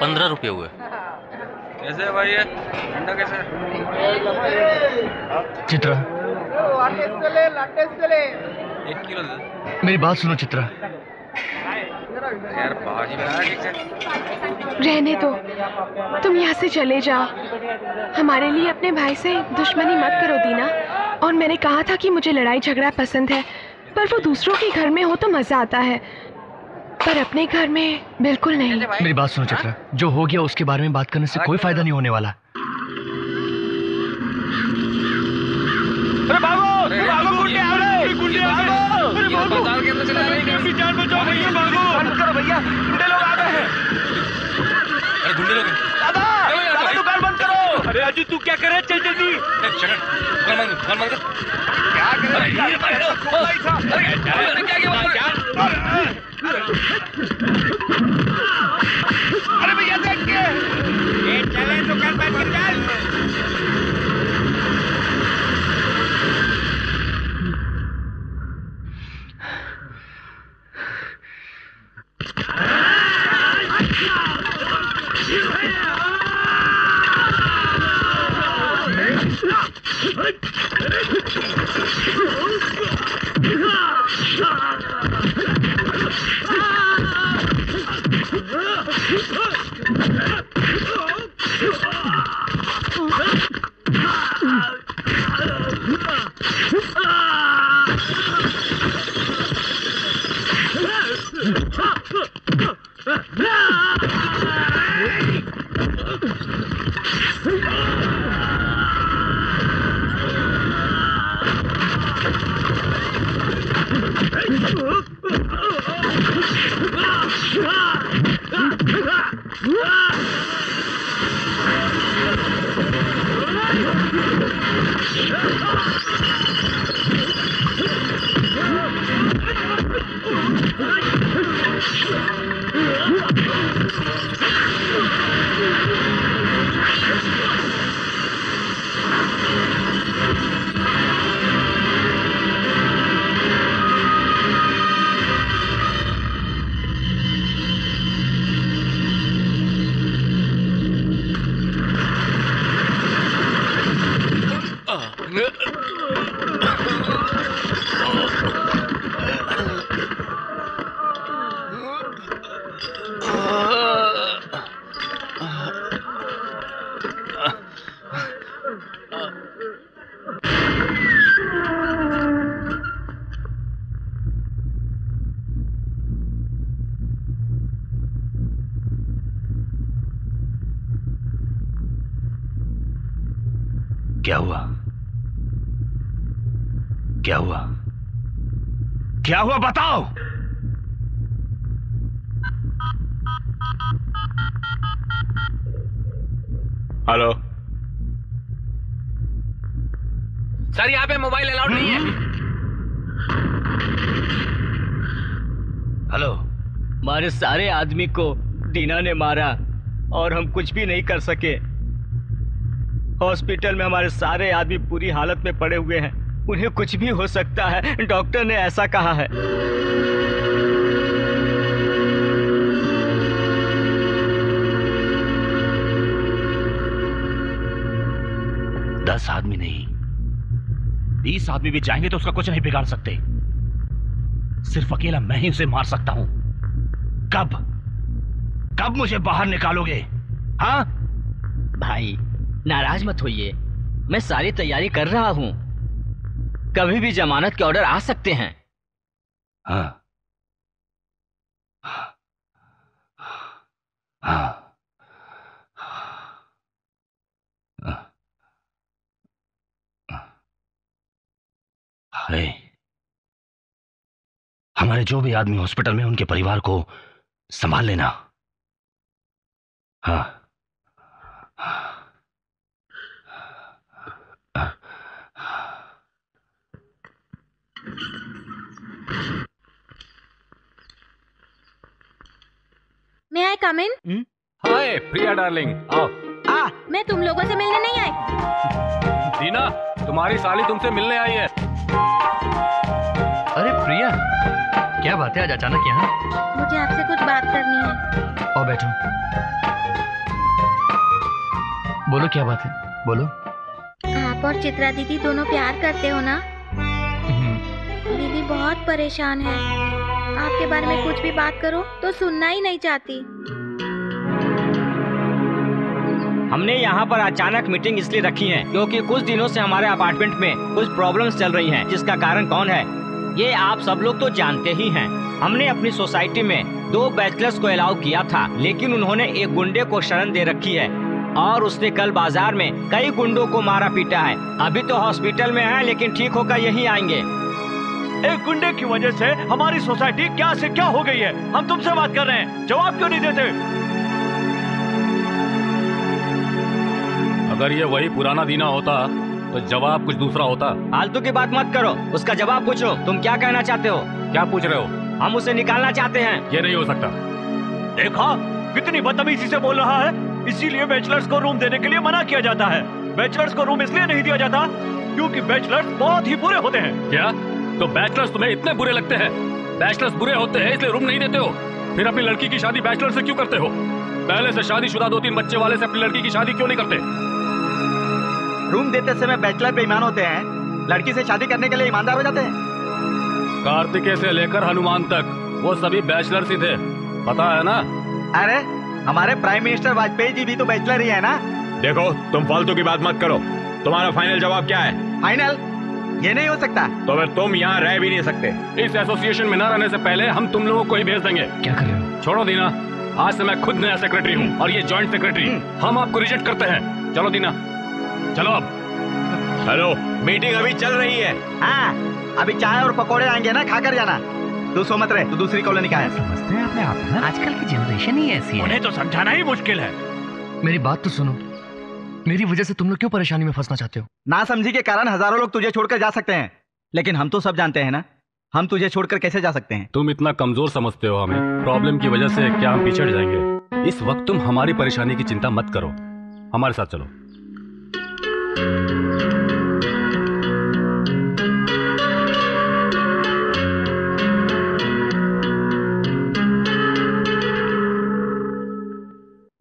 पंद्रह रुपये हुए। कैसे है भाई ये? ठंडा कैसे है? चित्रा, एक किलो दे। मेरी बात सुनो चित्रा, यार रहने दो, तुम यहाँ से चले जाओ। हमारे लिए अपने भाई से दुश्मनी मत करो दीना। और मैंने कहा था कि मुझे लड़ाई झगड़ा पसंद है, पर वो दूसरों के घर में हो तो मजा आता है, पर अपने घर में बिल्कुल नहीं। मेरी बात सुनो चित्रा, जो हो गया उसके बारे में बात करने से कोई फायदा नहीं होने वाला। अरे बाबू, अरे बाबू गुंडे आ रहे हैं, गुंडे आ रहे हैं। अरे बाबू बाजार के अंदर चला रहे हैं, अपनी जान बचाओ भैया। बाबू बंद करो भैया, गुंडे लोग आ रहे हैं। अरे गुंडे लोग दादा, दादा दुकान बंद करो। अरे अजू तू क्या कर रहा है, चल जल्दी। चल दुकान बंद, दुकान बंद कर। क्या कर रहा है अरे क्या क्या बात है। अरे भैया देख के ये चले, दुकान बंद कर चल। क्या हुआ बताओ। हेलो सर, यहाँ पे मोबाइल अलाउड नहीं है। हेलो, हमारे सारे आदमी को दीना ने मारा और हम कुछ भी नहीं कर सके। हॉस्पिटल में हमारे सारे आदमी पूरी हालत में पड़े हुए हैं, उन्हें कुछ भी हो सकता है, डॉक्टर ने ऐसा कहा है। दस आदमी नहीं, बीस आदमी भी जाएंगे तो उसका कुछ नहीं बिगाड़ सकते। सिर्फ अकेला मैं ही उसे मार सकता हूं। कब कब मुझे बाहर निकालोगे? हाँ भाई, नाराज मत होइए, मैं सारी तैयारी कर रहा हूं। कभी भी जमानत के ऑर्डर आ सकते हैं। हाँ हाँ हाँ हाँ अरे हमारे जो भी आदमी हॉस्पिटल में, उनके परिवार को संभाल लेना। हाँ May I come in? Hmm? Hi, Priya darling. आओ। आ, मैं तुम लोगों से मिलने नहीं आई। दीना, तुम्हारी साली तुमसे मिलने आई है। अरे प्रिया, क्या बात है आज अचानक यहाँ? मुझे आपसे कुछ बात करनी है। आओ बैठो। बोलो क्या बात है, बोलो। आप और चित्रा दीदी दोनों प्यार करते हो ना? दीदी बहुत परेशान है, आपके बारे में कुछ भी बात करो तो सुनना ही नहीं चाहती। हमने यहाँ पर अचानक मीटिंग इसलिए रखी है क्योंकि कुछ दिनों से हमारे अपार्टमेंट में कुछ प्रॉब्लम्स चल रही हैं, जिसका कारण कौन है ये आप सब लोग तो जानते ही हैं। हमने अपनी सोसाइटी में दो बैचलर्स को अलाउ किया था, लेकिन उन्होंने एक गुंडे को शरण दे रखी है और उसने कल बाजार में कई गुंडों को मारा पीटा है। अभी तो हॉस्पिटल में है, लेकिन ठीक होकर यहीं आएंगे। एक गुंडे की वजह से हमारी सोसाइटी क्या से क्या हो गई है। हम तुमसे बात कर रहे हैं, जवाब क्यों नहीं देते? अगर ये वही पुराना दीना होता तो जवाब कुछ दूसरा होता। फालतू की बात मत करो, उसका जवाब पूछो। तुम क्या कहना चाहते हो? क्या पूछ रहे हो? हम उसे निकालना चाहते हैं। ये नहीं हो सकता। देखा कितनी बदतमीजी से बोल रहा है। इसीलिए बैचलर्स को रूम देने के लिए मना किया जाता है। बैचलर्स को रूम इसलिए नहीं दिया जाता क्योंकि बैचलर्स बहुत ही बुरे होते हैं। क्या? तो बैचलर्स तुम्हें इतने बुरे लगते हैं? बैचलर्स बुरे होते हैं इसलिए रूम नहीं देते हो? फिर अपनी लड़की की शादी बैचलर से क्यों करते हो? पहले से शादीशुदा दो तीन बच्चे वाले से अपनी लड़की की शादी क्यों नहीं करते? रूम देते समय बैचलर बेईमान होते हैं, लड़की से शादी करने के लिए ईमानदार हो जाते हैं। कार्तिकेय से लेकर हनुमान तक वो सभी बैचलर्स ही थे, पता है ना? अरे हमारे प्राइम मिनिस्टर वाजपेयी जी भी तो बैचलर ही है ना। देखो तुम फालतू की बात मत करो। तुम्हारा फाइनल जवाब क्या है? फाइनल? ये नहीं हो सकता। तो फिर तुम यहाँ रह भी नहीं सकते। इस एसोसिएशन में न रहने से पहले हम तुम लोगों को ही भेज देंगे। क्या कर रहे हो? छोड़ो दीना, आज से मैं खुद नया सेक्रेटरी हूँ और ये ज्वाइंट सेक्रेटरी। हम आपको रिजेक्ट करते हैं। चलो दीना, चलो अब। हेलो, मीटिंग अभी चल रही है। हाँ, अभी चाय और पकौड़े आएंगे ना, खाकर जाना। तू सो मत रहे, तू दूसरी कॉलोनी का है। समझते हैं अपने आप ना? आजकल की जनरेशन ही ऐसी है। उन्हें तो समझाना ही मुश्किल है। मेरी बात तो सुनो, मेरी वजह से तुम लोग क्यों परेशानी में फंसना चाहते हो? ना समझी के कारण हजारों लोग तुझे छोड़कर जा सकते हैं, लेकिन हम तो सब जानते हैं ना हम तुझे छोड़कर कैसे जा सकते हैं। तुम इतना कमजोर समझते हो हमें? प्रॉब्लम की वजह से क्या हम पिछड़ जाएंगे? इस वक्त तुम हमारी परेशानी की चिंता मत करो, हमारे साथ चलो।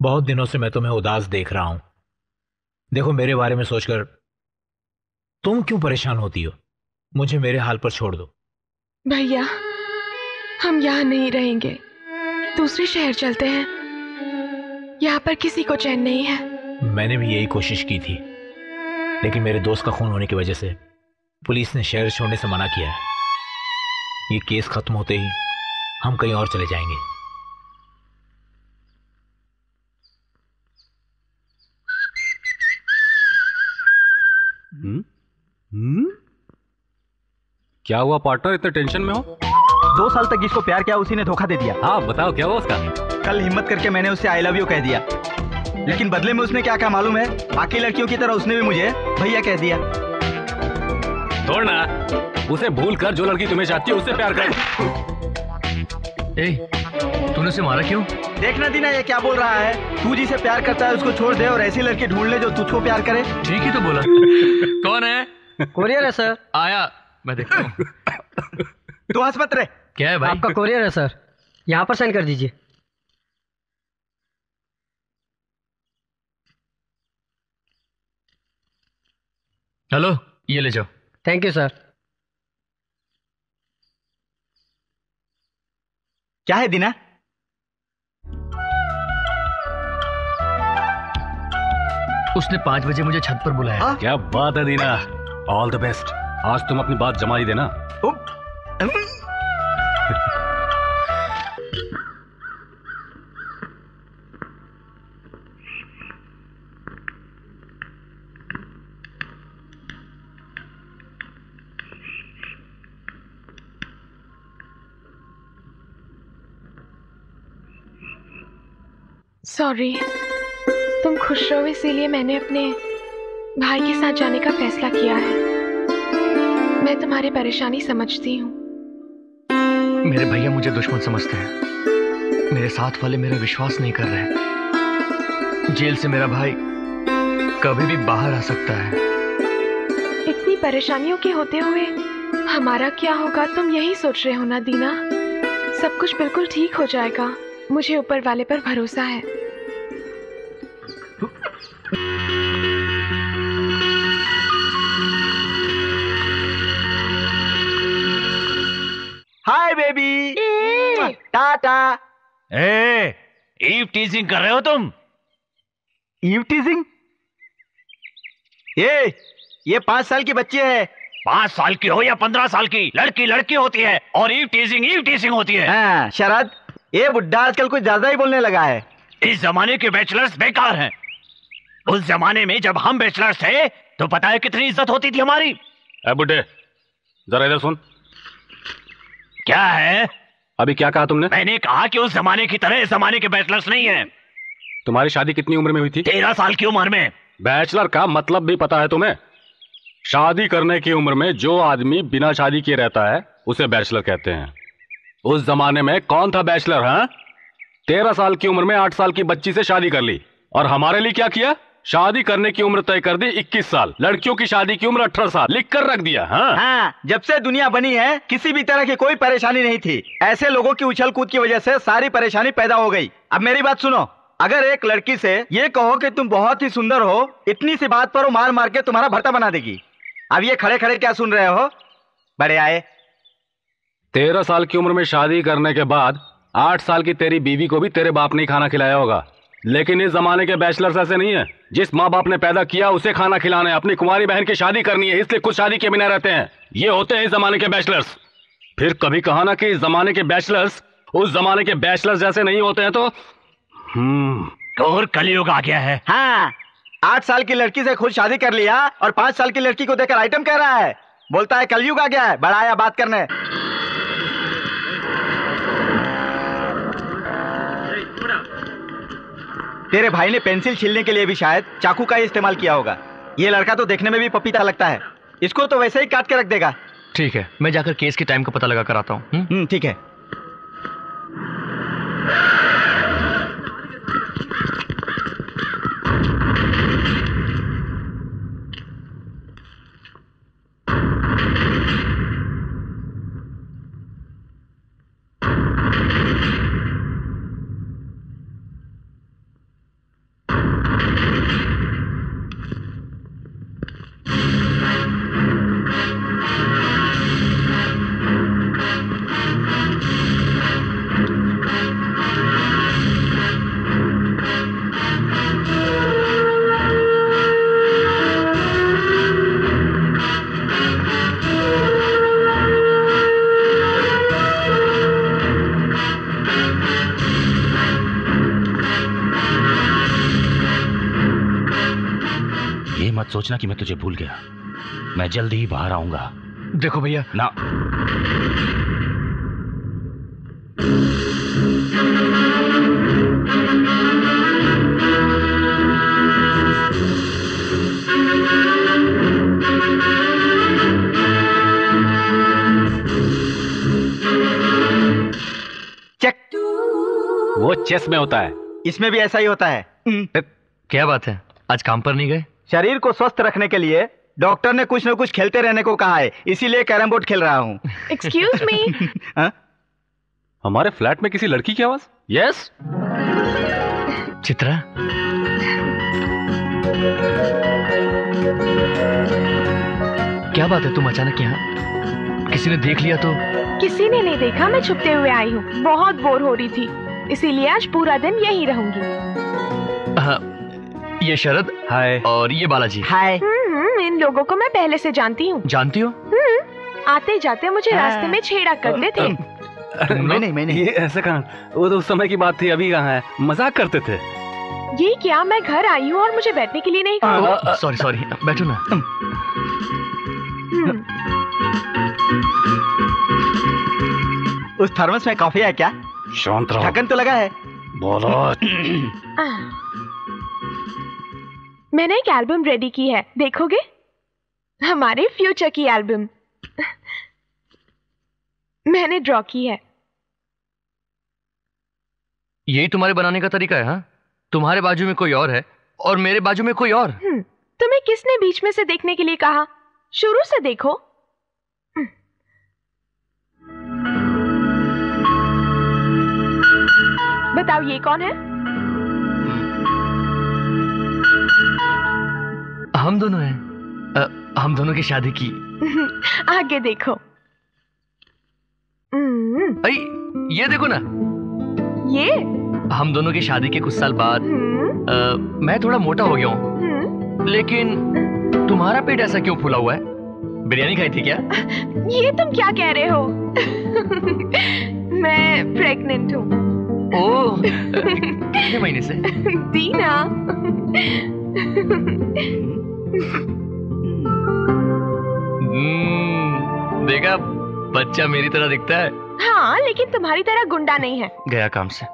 बहुत दिनों से मैं तुम्हें उदास देख रहा हूं। देखो मेरे बारे में सोचकर तुम क्यों परेशान होती हो? मुझे मेरे हाल पर छोड़ दो। भैया हम यहाँ नहीं रहेंगे, दूसरे शहर चलते हैं। यहाँ पर किसी को चैन नहीं है। मैंने भी यही कोशिश की थी, लेकिन मेरे दोस्त का खून होने की वजह से पुलिस ने शहर छोड़ने से मना किया है। ये केस खत्म होते ही हम कहीं और चले जाएंगे। हम्म हम्म क्या हुआ पार्टनर, इतने टेंशन में हो? दो साल तक जिसको प्यार किया उसी ने धोखा दे दिया। हाँ बताओ क्या हुआ उसका? कल हिम्मत करके मैंने उसे आई लव यू कह दिया, लेकिन बदले में उसने क्या कहा मालूम है? बाकी लड़कियों की तरह उसने भी मुझे भैया कह दिया। छोड़ ना उसे, भूल कर जो लड़की तुम्हें चाहती है उससे प्यार कर। ए, तूने उसे मारा क्यों? देखना दीना ये क्या बोल रहा है। तू जिसे प्यार करता है उसको छोड़ दे और ऐसी लड़की ढूंढ ले जो तुझको प्यार करे। ठीक ही तो बोला। कौन है? कोरियर है सर। आया मैं देखता हूँ। तू हंस मत रहे। क्या है भाई? आपका कोरियर है सर, यहाँ पर साइन कर दीजिए। हेलो ये ले जाओ। Thank you sir. क्या है दीना? उसने पाँच बजे मुझे छत पर बुलाया। आ? क्या बात है दीना, ऑल द बेस्ट। आज तुम अपनी बात जमा ही देना। सॉरी, तुम खुश रहो इसीलिए मैंने अपने भाई के साथ जाने का फैसला किया है। मैं तुम्हारी परेशानी समझती हूँ। मेरे भैया मुझे दुश्मन समझते हैं, मेरे साथ वाले मेरा विश्वास नहीं कर रहे। जेल से मेरा भाई कभी भी बाहर आ सकता है। इतनी परेशानियों के होते हुए हमारा क्या होगा तुम यही सोच रहे हो ना दीना? सब कुछ बिल्कुल ठीक हो जाएगा, मुझे ऊपर वाले पर भरोसा है। Hi baby. टाटा। ए, ईव टीजिंग कर रहे हो तुम? Eve teasing? ये, ये पांच साल की बच्ची है। पांच साल की हो या पंद्रह साल की, लड़की लड़की होती है और ईव टीजिंग ईव टीजिंग होती है। हाँ, शरद, ये बुड्ढा आजकल कुछ ज्यादा ही बोलने लगा है। इस जमाने के बैचलर्स बेकार हैं। उस जमाने में जब हम बैचलर्स थे तो पता है कितनी इज्जत होती थी हमारी। ए बुड्ढे, जरा इधर सुन। क्या है? अभी क्या कहा तुमने? मैंने कहा कि उस जमाने की तरह इस जमाने के बैचलर्स नहीं है। तुम्हारी शादी कितनी उम्र में हुई थी? तेरह साल की उम्र में। बैचलर का मतलब भी पता है तुम्हें? शादी करने की उम्र में जो आदमी बिना शादी किए रहता है उसे बैचलर कहते हैं। उस जमाने में कौन था बैचलर? हाँ, तेरह साल की उम्र में आठ साल की बच्ची से शादी कर ली। और हमारे लिए क्या किया? शादी करने की उम्र तय कर दी इक्कीस साल, लड़कियों की शादी की उम्र अठारह साल लिख कर रख दिया। हाँ? हाँ, जब से दुनिया बनी है किसी भी तरह की कोई परेशानी नहीं थी। ऐसे लोगों की उछल कूद की वजह से सारी परेशानी पैदा हो गई। अब मेरी बात सुनो, अगर एक लड़की से ये कहो कि तुम बहुत ही सुंदर हो, इतनी सी बात पर वो मार मार के तुम्हारा भरता बना देगी। अब ये खड़े खड़े क्या सुन रहे हो? बड़े आए। तेरह साल की उम्र में शादी करने के बाद आठ साल की तेरी बीवी को भी तेरे बाप ने खाना खिलाया होगा। लेकिन इस जमाने के बैचलर्स ऐसे नहीं है। जिस माँ बाप ने पैदा किया उसे खाना खिलाना है, अपनी कुंवारी बहन की शादी करनी है, इसलिए कुछ शादी के बिना रहते हैं। ये होते हैं इस जमाने के बैचलर्स। फिर कभी कहा ना कि इस जमाने के बैचलर्स उस जमाने के बैचलर्स जैसे नहीं होते हैं तो और कलयुग आ गया है। हाँ, आठ साल की लड़की से खुद शादी कर लिया और पांच साल की लड़की को देखकर आइटम कह रहा है। बोलता है कलयुग आ गया है। बड़ा आया बात करने। तेरे भाई ने पेंसिल छीलने के लिए भी शायद चाकू का ही इस्तेमाल किया होगा। ये लड़का तो देखने में भी पपीता लगता है, इसको तो वैसे ही काट के रख देगा। ठीक है, मैं जाकर केस के टाइम का पता लगा कर आता हूँ। ठीक है। सोचना कि मैं तुझे भूल गया, मैं जल्दी ही बाहर आऊंगा। देखो भैया ना, चेक वो चेस में होता है, इसमें भी ऐसा ही होता है। क्या बात है, आज काम पर नहीं गए? शरीर को स्वस्थ रखने के लिए डॉक्टर ने कुछ न कुछ खेलते रहने को कहा है, इसीलिए कैरम बोर्ड खेल रहा हूँ। Excuse me. हमारे फ्लैट में किसी लड़की की आवाज। Yes yes? चित्रा, क्या बात है तुम अचानक यहाँ? किसी ने देख लिया तो? किसी ने नहीं देखा, मैं छुपते हुए आई हूँ। बहुत बोर हो रही थी, इसीलिए आज पूरा दिन यही रहूंगी। ये शरद हाय और ये बालाजी हाय। इन लोगों को मैं पहले से जानती हूँ। जानती हो? आते जाते मुझे रास्ते में छेड़ा करते थे। मैं नहीं, मैं नहीं। ये ऐसा कहाँ, वो तो उस समय की बात थी, अभी कहाँ है? मजाक करते थे। ये क्या, मैं घर आई हूँ और मुझे बैठने के लिए नहीं कहा? सॉरी सॉरी, बैठो ना। उस थर्मस में कॉफी है क्या? शांत रहो। थकन तो लगा है? बोलो। मैंने एक एल्बम रेडी की है, देखोगे? हमारे फ्यूचर की एल्बम मैंने ड्रॉ की है। यही तुम्हारे बनाने का तरीका है? हा? तुम्हारे बाजू में कोई और है और मेरे बाजू में कोई और। तुम्हें किसने बीच में से देखने के लिए कहा? शुरू से देखो। बताओ ये कौन है? हम दोनों हैं। आ, हम दोनों की शादी की। आगे देखो। अरे ये देखो ना। ये? हम दोनों की शादी के कुछ साल बाद आ, मैं थोड़ा मोटा हो गया हूँ, लेकिन तुम्हारा पेट ऐसा क्यों फूला हुआ है? बिरयानी खाई थी क्या? ये तुम क्या कह रहे हो? मैं प्रेग्नेंट हूँ। ओह, कितने महीने से? दीना। देखा, बच्चा मेरी तरह दिखता है। हाँ, लेकिन तुम्हारी तरह गुंडा नहीं है। गया काम से।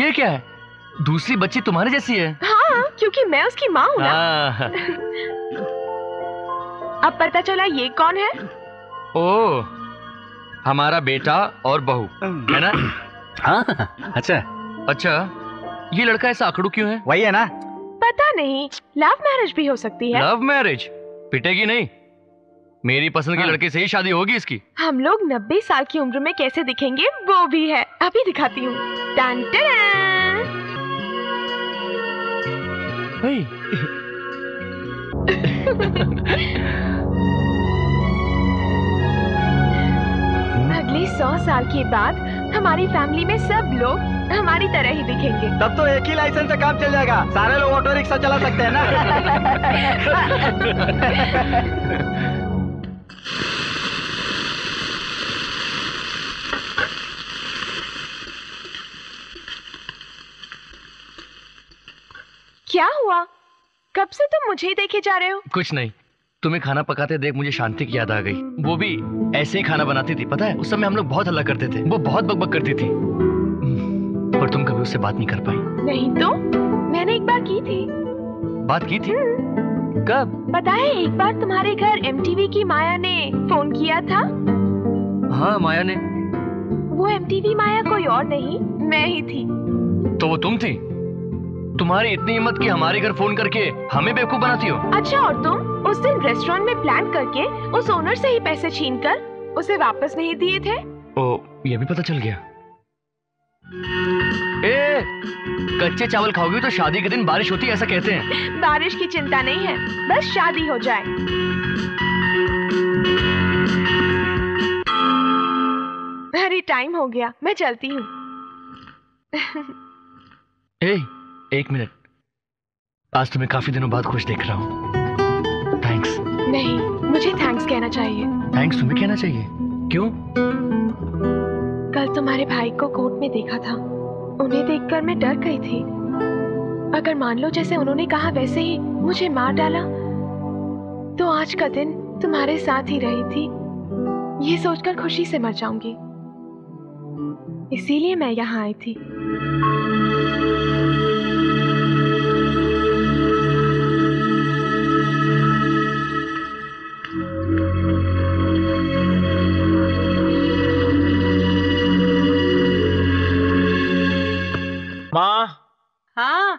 ये क्या है? दूसरी बच्ची तुम्हारे जैसी है? हाँ, क्योंकि मैं उसकी माँ हूँ ना। हाँ। अब पता चला ये कौन है? ओह, हमारा बेटा और बहू है ना? हाँ, अच्छा अच्छा। ये लड़का ऐसा आकड़ू क्यों है? वही है ना। पता नहीं, लव मैरिज भी हो सकती है। Love marriage? पिटेगी नहीं, मेरी पसंद के लड़के से ही शादी होगी इसकी। हम लोग नब्बे साल की उम्र में कैसे दिखेंगे वो भी है, अभी दिखाती हूँ। अगले सौ साल के बाद हमारी फैमिली में सब लोग हमारी तरह ही दिखेंगे। तब तो एक ही लाइसेंस से काम चल जाएगा, सारे लोग ऑटो रिक्शा चला सकते हैं ना। क्या हुआ? कब से तुम मुझे ही देखे जा रहे हो? कुछ नहीं, तुम्हें खाना पकाते देख मुझे शांति की याद आ गई। वो भी ऐसे ही खाना बनाती थी, पता है? उस समय हम लोग बहुत हल्ला करते थे, वो बहुत बकबक करती थी, पर तुम कभी उससे बात नहीं कर पाई। नहीं तो मैंने एक बार की थी। बात की थी? कब? पता है, एक बार तुम्हारे घर एमटीवी की माया ने फोन किया था। हाँ, माया ने। वो एमटीवी माया कोई और नहीं, मैं ही थी। तो वो तुम थी? तुम्हारी इतनी हिम्मत कि हमारे घर फोन करके हमें बेवकूफ बनाती हो? अच्छा, और तुम उस दिन रेस्टोरेंट में प्लान करके उस ओनर से ही पैसे छीनकर उसे वापस नहीं दिए थे? ओ, ये भी पता चल गया। ए, कच्चे चावल खाओगी तो शादी के दिन बारिश होती है, ऐसा कहते हैं। बारिश की चिंता नहीं है, बस शादी हो जाए। अरे टाइम हो गया, मैं चलती हूँ। एक मिनट, आज तुम्हें काफी दिनों बाद खुश देख रहा हूँ। थैंक्स। नहीं, मुझे थैंक्स कहना चाहिए। थैंक्स तुम्हें कहना चाहिए? क्यों? कल तुम्हारे भाई को कोर्ट में देखा था, उन्हें देखकर मैं डर गई थी। अगर मान लो जैसे उन्होंने कहा वैसे ही मुझे मार डाला, तो आज का दिन तुम्हारे साथ ही रही थी, ये सोचकर खुशी से मर जाऊंगी। इसीलिए मैं यहाँ आई थी। माँ। हाँ,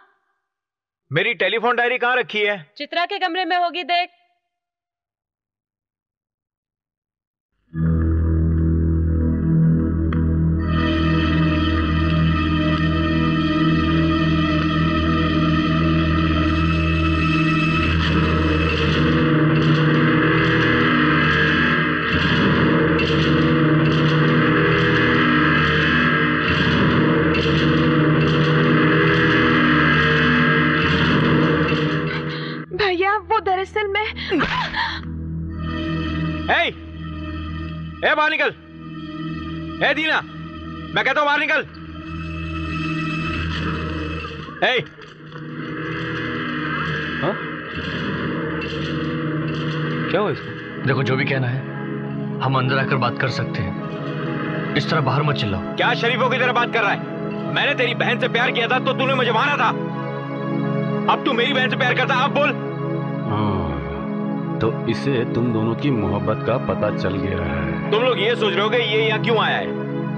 मेरी टेलीफोन डायरी कहाँ रखी है? चित्रा के कमरे में होगी, देख। दरअसल मैं ए, ए बाहर निकल। ए दीना, मैं कहता हूँ बाहर निकल। ए हाँ? क्या हुआ इसको? देखो, जो भी कहना है हम अंदर आकर बात कर सकते हैं, इस तरह बाहर मत चिल्लाओ। क्या शरीफों की तरह बात कर रहा है? मैंने तेरी बहन से प्यार किया था तो तूने मुझे मारा था, अब तू मेरी बहन से प्यार करता, अब बोल। तो इसे तुम दोनों की मोहब्बत का पता चल गया है। तुम लोग ये सोच रहे हो कि ये यहाँ क्यों आया है?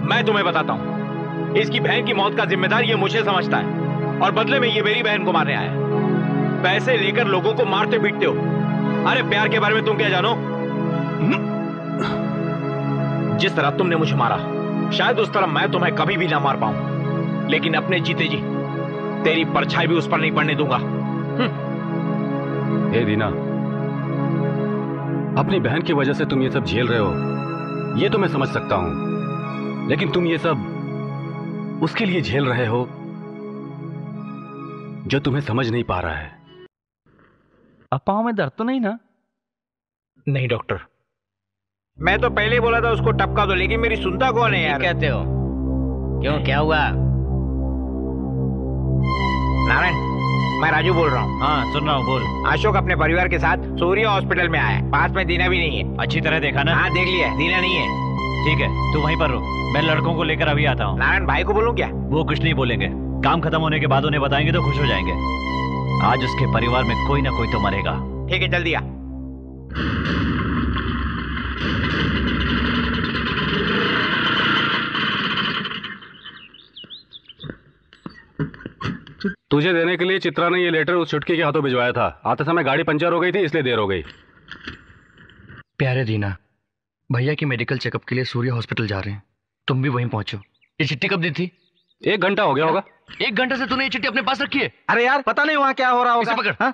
मैं तुम्हें बताता हूँ, इसकी बहन की मौत का जिम्मेदार ये मुझे समझता है, और बदले में ये मेरी बहन को मारने आया है। पैसे लेकर लोगों को मारते पीटते हो, अरे प्यार के बारे में तुम क्या जानो? जिस तरह तुमने मुझे मारा, शायद उस तरह मैं तुम्हें कभी भी ना मार पाऊं, लेकिन अपने जीते जी तेरी परछाई भी उस पर नहीं पड़ने दूंगा। हे दीना, अपनी बहन की वजह से तुम ये सब झेल रहे हो, ये तो मैं समझ सकता हूँ, लेकिन तुम ये सब उसके लिए झेल रहे हो जो तुम्हें समझ नहीं पा रहा है। अब पाँव में दर्द तो नहीं ना? नहीं डॉक्टर, मैं तो पहले बोला था उसको टपका दो, लेकिन मेरी सुनता कौन है यार? कहते हो क्यों, क्या हुआ? नारायण, मैं राजू बोल रहा हूँ। हाँ सुन रहा हूँ, बोल। अशोक अपने परिवार के साथ सूर्य हॉस्पिटल में आया है, पास में दीना भी नहीं है। अच्छी तरह देखा ना? हाँ देख लिया, दीना नहीं है। ठीक है तू वहीं पर रुक, मैं लड़कों को लेकर अभी आता हूँ। नारायण भाई को बोलूँ क्या? वो कुछ नहीं बोलेंगे, काम खत्म होने के बाद उन्हें बताएंगे तो खुश हो जाएंगे। आज उसके परिवार में कोई ना कोई तो मरेगा। ठीक है जल्दी आ। तुझे देने के लिए चित्रा ने ये लेटर उस चुटकी के हाथों भिजवाया था। आते समय गाड़ी पंचर हो गई थी, इसलिए देर हो गई। प्यारे दीना, भैया की मेडिकल चेकअप के लिए सूर्य हॉस्पिटल जा रहे हैं, तुम भी वहीं पहुंचो। ये चिट्ठी कब दी थी? एक घंटा हो गया होगा। एक घंटा से तूने ये चिट्ठी अपने पास रखी है? अरे यार पता नहीं वहाँ क्या हो रहा होगा। पकड़। हाँ?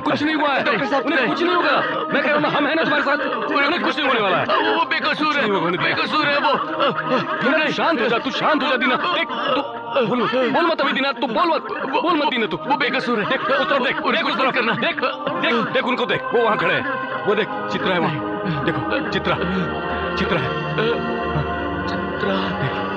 कुछ नहीं हुआ है डॉक्टर साहब, उन्हें कुछ नहीं होगा। मैं कह रहा हूँ हम हैं ना तुम्हारे साथ, उन्हें कुछ नहीं होने वाला है। वो बेकसूर है, बेकसूर है वो। शांत हो जा, तू शांत हो जा दीना। देख तू बोल मत, बोल मत अभी दीना, तू बोल मत, बोल मत दीना तू। वो बेकसूर है। देख उस तरफ देख, उन्हें कुछ तरफ करना। देख देख देख उनको देख, वो वहाँ खड़े हैं। वो देख चित्रा है वहाँ, देखो चित्रा, चित्रा है, चित्रा देख।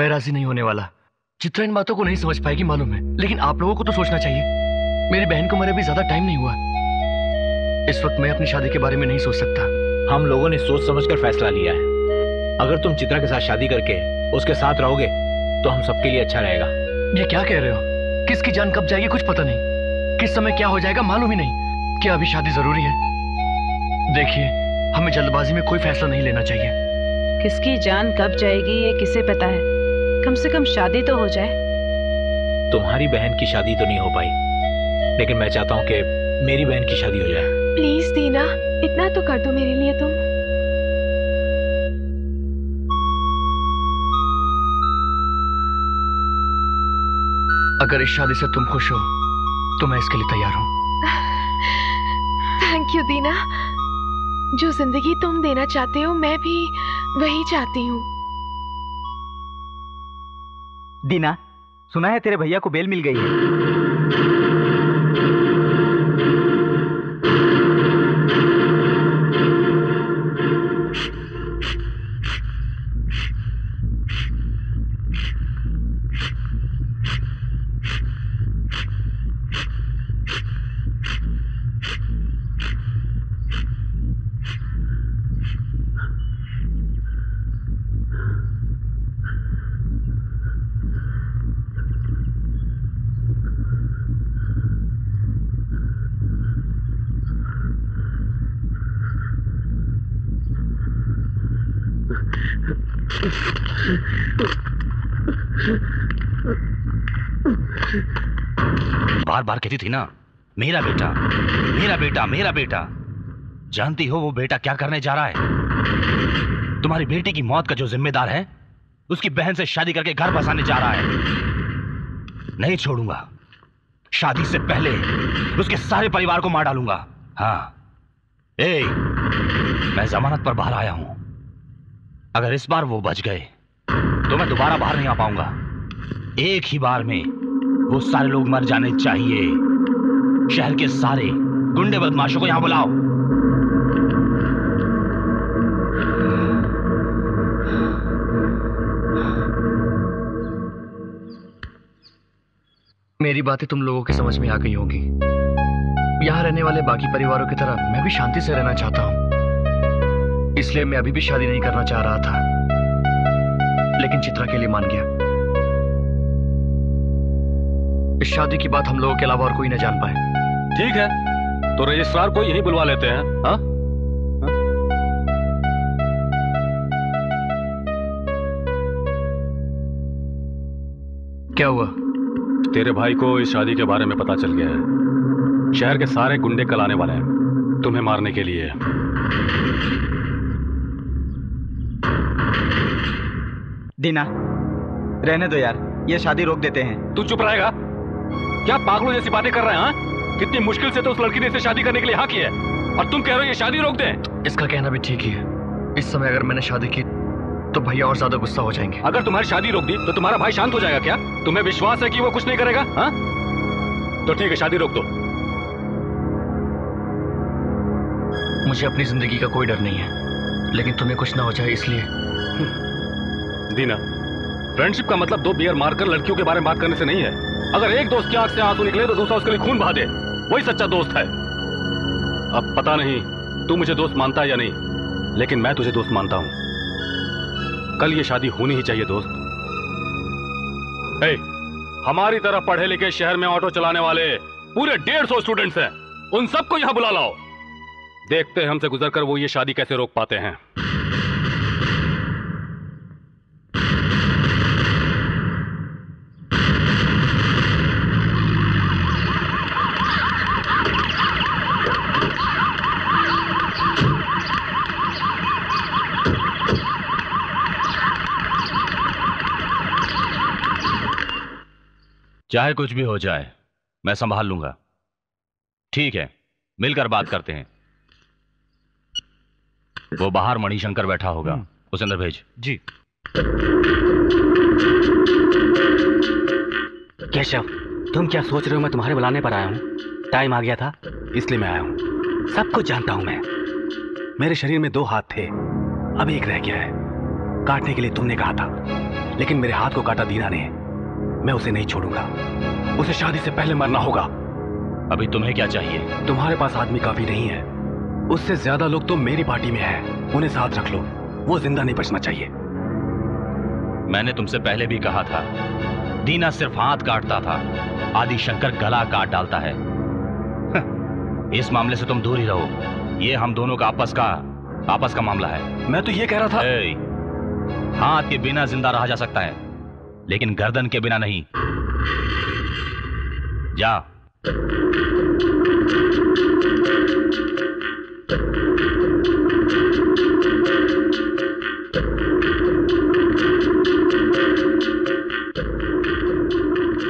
मैं राजी नहीं होने वाला। चित्रा इन बातों को नहीं समझ पाएगी मालूम है, लेकिन आप लोगों को तो सोचना चाहिए। मेरी बहन को मरे भी ज्यादा टाइम नहीं हुआ। इस वक्त मैं अपनी शादी के बारे में नहीं सोच सकता। हम लोगों ने सोच समझकर फैसला लिया है। अगर तुम चित्रा के साथ शादी करके उसके साथ रहोगे तो हम सबके लिए अच्छा रहेगा। ये क्या कह रहे हो? किसकी जान कब जाएगी कुछ पता नहीं, किस समय क्या हो जाएगा मालूम ही नहीं। क्या अभी शादी जरूरी है? देखिए, हमें जल्दबाजी में कोई फैसला नहीं लेना चाहिए। किसकी जान कब जाएगी ये किसे पता है, कम से कम शादी तो हो जाए। तुम्हारी बहन की शादी तो नहीं हो पाई, लेकिन मैं चाहता हूँ कि मेरी बहन की शादी हो जाए। प्लीज दीना, इतना तो कर दो मेरे लिए तुम। अगर इस शादी से तुम खुश हो तो मैं इसके लिए तैयार हूँ। थैंक यू दीना, जो जिंदगी तुम देना चाहते हो मैं भी वही चाहती हूँ। दीना, सुना है तेरे भैया को बेल मिल गई है। बार बार कहती थी ना, मेरा बेटा मेरा बेटा मेरा बेटा। जानती हो वो बेटा क्या करने जा रहा है? तुम्हारी बेटी की मौत का जो जिम्मेदार है उसकी बहन से शादी करके घर बसाने जा रहा है। नहीं छोड़ूंगा, शादी से पहले उसके सारे परिवार को मार डालूंगा। हाँ, ए, मैं जमानत पर बाहर आया हूं। अगर इस बार वो बच गए तो मैं दोबारा बाहर नहीं आ पाऊंगा। एक ही बार में वो सारे लोग मर जाने चाहिए। शहर के सारे गुंडे बदमाशों को यहां बुलाओ। मेरी बातें तुम लोगों की समझ में आ गई होंगी। यहां रहने वाले बाकी परिवारों की तरह मैं भी शांति से रहना चाहता हूं, इसलिए मैं अभी भी शादी नहीं करना चाह रहा था, लेकिन चित्रा के लिए मान गया। इस शादी की बात हम लोगों के अलावा और कोई ना जान पाए। ठीक है, तो रजिस्ट्रार को यही बुलवा लेते हैं। हा? हा? क्या हुआ? तेरे भाई को इस शादी के बारे में पता चल गया है। शहर के सारे गुंडे कल आने वाले हैं तुम्हें मारने के लिए। दीना, रहने दो यार, ये शादी रोक देते हैं। तू चुप रहेगा? क्या पागलों जैसी बातें कर रहे हैं? हा? कितनी मुश्किल से तो उस लड़की ने इसे शादी करने के लिए हाँ किया है और तुम कह रहे हो ये शादी रोक दें? इसका कहना भी ठीक ही है। इस समय अगर मैंने शादी की तो भैया और ज्यादा गुस्सा हो जाएंगे। अगर तुम्हारी शादी रोक दी तो तुम्हारा भाई शांत हो जाएगा क्या? तुम्हें विश्वास है कि वो कुछ नहीं करेगा? हा? तो ठीक है, शादी रोक दो। मुझे अपनी जिंदगी का कोई डर नहीं है, लेकिन तुम्हें कुछ ना हो जाए इसलिए। दीना, फ्रेंडशिप का मतलब दो बियर मारकर लड़कियों के बारे में बात करने से नहीं है। अगर एक दोस्त की आंख से आंसू निकले तो दूसरा उसके लिए खून बहा दे, वही सच्चा दोस्त है। अब पता नहीं तू मुझे दोस्त मानता है या नहीं, लेकिन मैं तुझे दोस्त मानता हूं। कल ये शादी होनी ही चाहिए दोस्त। ए, हमारी तरह पढ़े लिखे शहर में ऑटो चलाने वाले पूरे डेढ़ सौ स्टूडेंट्स हैं, उन सबको यहां बुला लाओ। देखते हैं हमसे गुजर कर वो ये शादी कैसे रोक पाते हैं। चाहे कुछ भी हो जाए, मैं संभाल लूंगा। ठीक है, मिलकर बात करते हैं। वो बाहर मणिशंकर बैठा होगा, उसे अंदर भेज। जी। केशव, तुम क्या सोच रहे हो? मैं तुम्हारे बुलाने पर आया हूँ, टाइम आ गया था इसलिए मैं आया हूँ। सब कुछ जानता हूँ मैं। मेरे शरीर में दो हाथ थे, अब एक रह गया है। काटने के लिए तुमने कहा था, लेकिन मेरे हाथ को काटा दीना ने। मैं उसे नहीं छोड़ूंगा, उसे शादी से पहले मरना होगा। अभी तुम्हें क्या चाहिए? तुम्हारे पास आदमी काफी नहीं है, उससे ज्यादा लोग तो मेरी पार्टी में हैं, उन्हें साथ रख लो। वो जिंदा नहीं बचना चाहिए। मैंने तुमसे पहले भी कहा था, दीना सिर्फ हाथ काटता था, आदि शंकर गला काट डालता है। इस मामले से तुम दूर ही रहो, ये हम दोनों का आपस का आपस का मामला है। मैं तो ये कह रहा था। ए, हाथ के बिना जिंदा रहा जा सकता है लेकिन गर्दन के बिना नहीं। जा।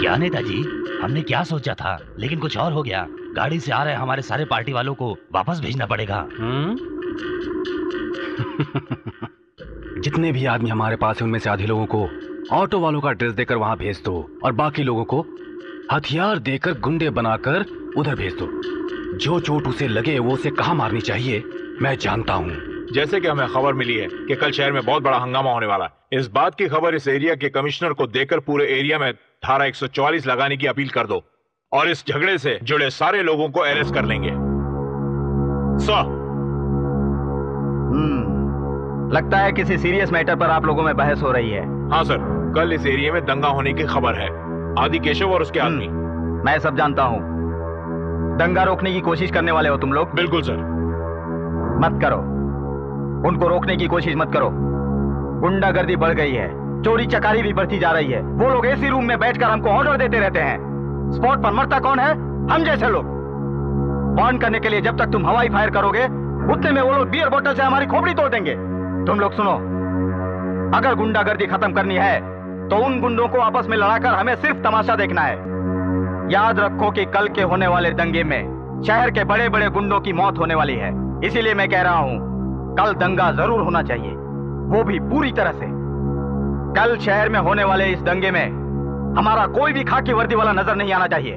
क्या नेताजी, हमने क्या सोचा था, लेकिन कुछ और हो गया। गाड़ी से आ रहे हमारे सारे पार्टी वालों को वापस भेजना पड़ेगा। जितने भी आदमी हमारे पास हैं उनमें से आधे लोगों को ऑटो वालों का ड्रेस देकर वहां भेज दो और बाकी लोगों को हथियार देकर गुंडे बनाकर उधर भेज दो। जो चोट उसे लगे वो उसे कहां मारनी चाहिए मैं जानता हूँ। जैसे कि हमें खबर मिली है कि कल शहर में बहुत बड़ा हंगामा होने वाला है, इस बात की खबर इस एरिया के कमिश्नर को देकर पूरे एरिया में धारा एक सौ चौवालीस लगाने की अपील कर दो और इस झगड़े से जुड़े सारे लोगों को अरेस्ट कर लेंगे। सर, लगता है किसी सीरियस मैटर पर आप लोगों में बहस हो रही है। हाँ सर, कल इस एरिया में दंगा होने की खबर है। आदिकेशव और उसके आदमी। मैं सब जानता हूँ। दंगा रोकने की कोशिश करने वाले हो तुम लोग। बिल्कुल सर। मत करो, उनको रोकने की कोशिश मत करो। गुंडागर्दी बढ़ गई है, चोरी चकारी भी बढ़ती जा रही है। वो लोग एसी रूम में बैठकर हमको ऑर्डर देते रहते हैं। स्पॉट पर मरता कौन है? हम जैसे लोग। बॉन्ड करने के लिए जब तक तुम हवाई फायर करोगे उतने में वो लोग बियर बोतल से हमारी खोपड़ी तोड़ देंगे। तुम लोग सुनो, अगर गुंडागर्दी खत्म करनी है तो उन गुंडों को आपस में लड़ाकर हमें सिर्फ तमाशा देखना है। याद रखो कि कल के होने वाले दंगे में शहर के बड़े बड़े गुंडों की मौत होने वाली है। इसीलिए मैं कह रहा हूं कल दंगा जरूर होना चाहिए, वो भी पूरी तरह से। कल शहर में होने वाले इस दंगे में हमारा कोई भी खाकी वर्दी वाला नजर नहीं आना चाहिए।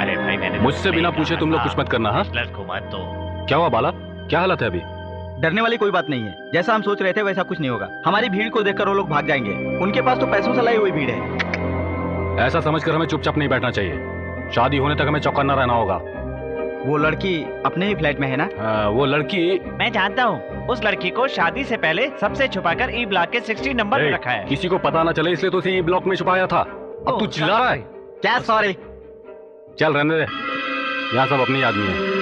अरे भाई, मैंने मुझसे बिना पूछे तुम लोग कुछ मत करना। हाँ, तो क्या हुआ बाला, क्या हालत है अभी? डरने वाली कोई बात नहीं है, जैसा हम सोच रहे थे वैसा कुछ नहीं होगा। हमारी भीड़ को देखकर वो लोग भाग जाएंगे, उनके पास तो पैसों से लाई हुई भीड़ है। ऐसा समझकर हमें चुपचाप नहीं बैठना चाहिए, शादी होने तक हमें चौकन्ना रहना होगा। वो लड़की अपने ही फ्लैट में है ना? आ, वो लड़की मैं जानता हूँ। उस लड़की को शादी से पहले सबसे छुपाकर ई ब्लॉक के साठ नंबर में रखा है। किसी को पता ना चले इसलिए तो उसे ई ब्लॉक में छुपाया था। अब तू चिल्ला रहा है क्या? सॉरी, चल रहने दे, यहाँ सब अपने आदमी है।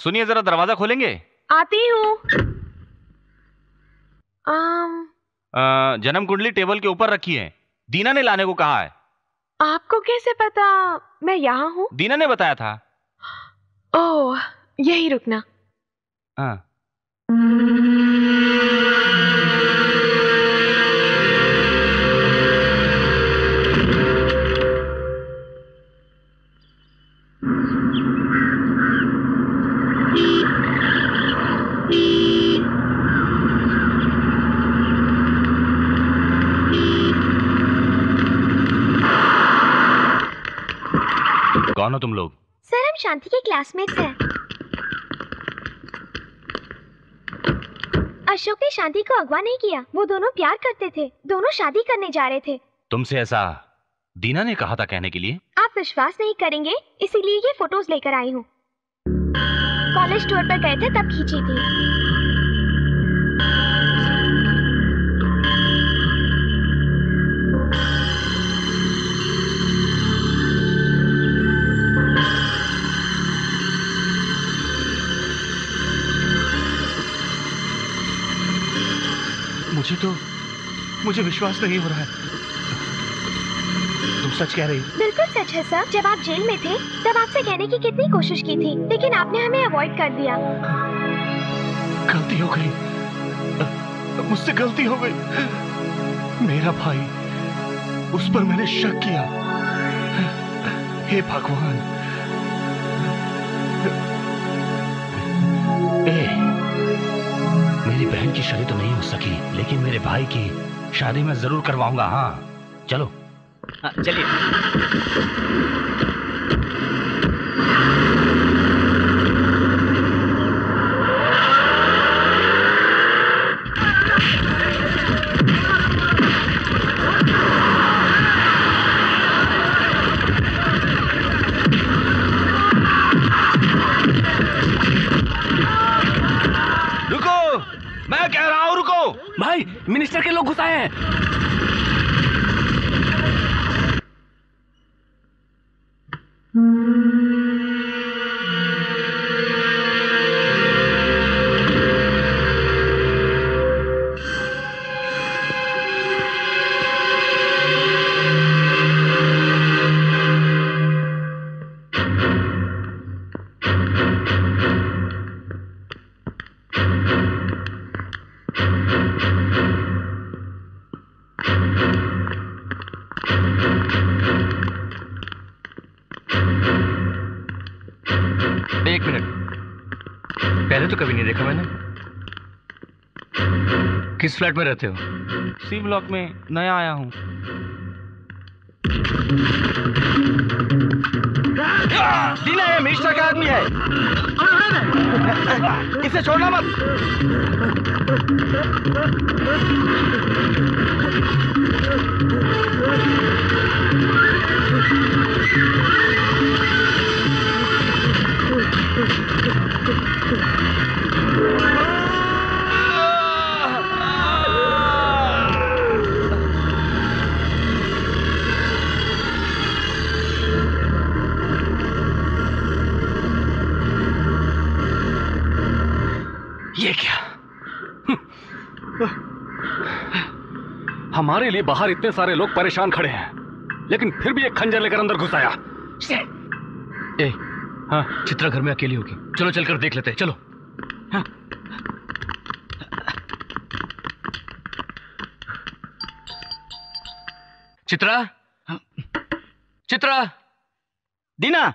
सुनिए जरा, दरवाजा खोलेंगे? आती हूँ। जन्म कुंडली टेबल के ऊपर रखी है, दीना ने लाने को कहा है। आपको कैसे पता मैं यहाँ हूँ? दीना ने बताया था। ओह, यही रुकना। हाँ। कौन हो तुम लोग? सर, हम शांति के क्लासमेट्स हैं। अशोक ने शांति को अगवा नहीं किया, वो दोनों प्यार करते थे, दोनों शादी करने जा रहे थे। तुमसे ऐसा दीना ने कहा था कहने के लिए? आप विश्वास नहीं करेंगे, इसीलिए ये फोटोज लेकर आई हूँ। कॉलेज टूर पर गए थे तब खींची थी। मुझे तो मुझे विश्वास नहीं हो रहा है। तुम सच कह रही हो? बिल्कुल सच है सर। जब आप जेल में थे तब आपसे कहने की कितनी कोशिश की थी, लेकिन आपने हमें अवॉइड कर दिया। गलती हो गई, मुझसे गलती हो गई। मेरा भाई, उस पर मैंने शक किया। हे भगवान। ए, मेरी बहन की शादी तो नहीं हो सकी, लेकिन मेरे भाई की शादी मैं जरूर करवाऊंगा। हाँ चलो। हाँ, चलिए। भाई, मिनिस्टर के लोग घुस आए हैं। किस फ्लैट में रहते हो? सी ब्लॉक में, नया आया हूँ। दीना ये मिनिस्टर का आदमी है, इसे छोड़ना मत। हमारे लिए बाहर इतने सारे लोग परेशान खड़े हैं, लेकिन फिर भी एक खंजर लेकर अंदर घुस आया। ए, हाँ, चित्रा घर में अकेली होगी। चलो चलकर देख लेते हैं। चलो। हाँ। चित्रा, हाँ। चित्रा, दीना,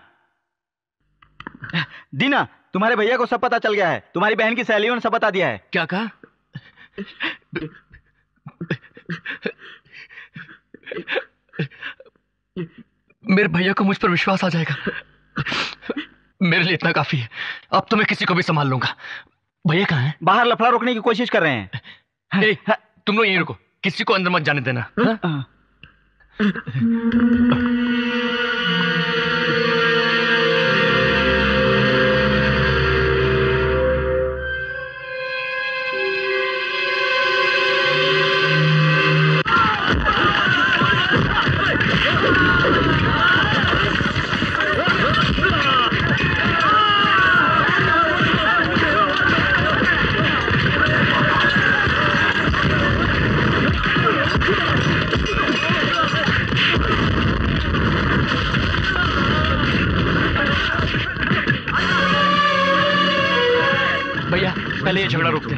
दीना, तुम्हारे भैया को सब पता चल गया है। तुम्हारी बहन की सहेलियों ने सब बता दिया है। क्या कहा? मेरे भैया को मुझ पर विश्वास आ जाएगा। मेरे लिए इतना काफी है। अब तो मैं किसी को भी संभाल लूंगा। भैया कहाँ हैं? बाहर लफड़ा रोकने की कोशिश कर रहे हैं। ए, तुम लोग यहीं रुको, किसी को अंदर मत जाने देना। हा? हा? पहले ये झगड़ा रोकते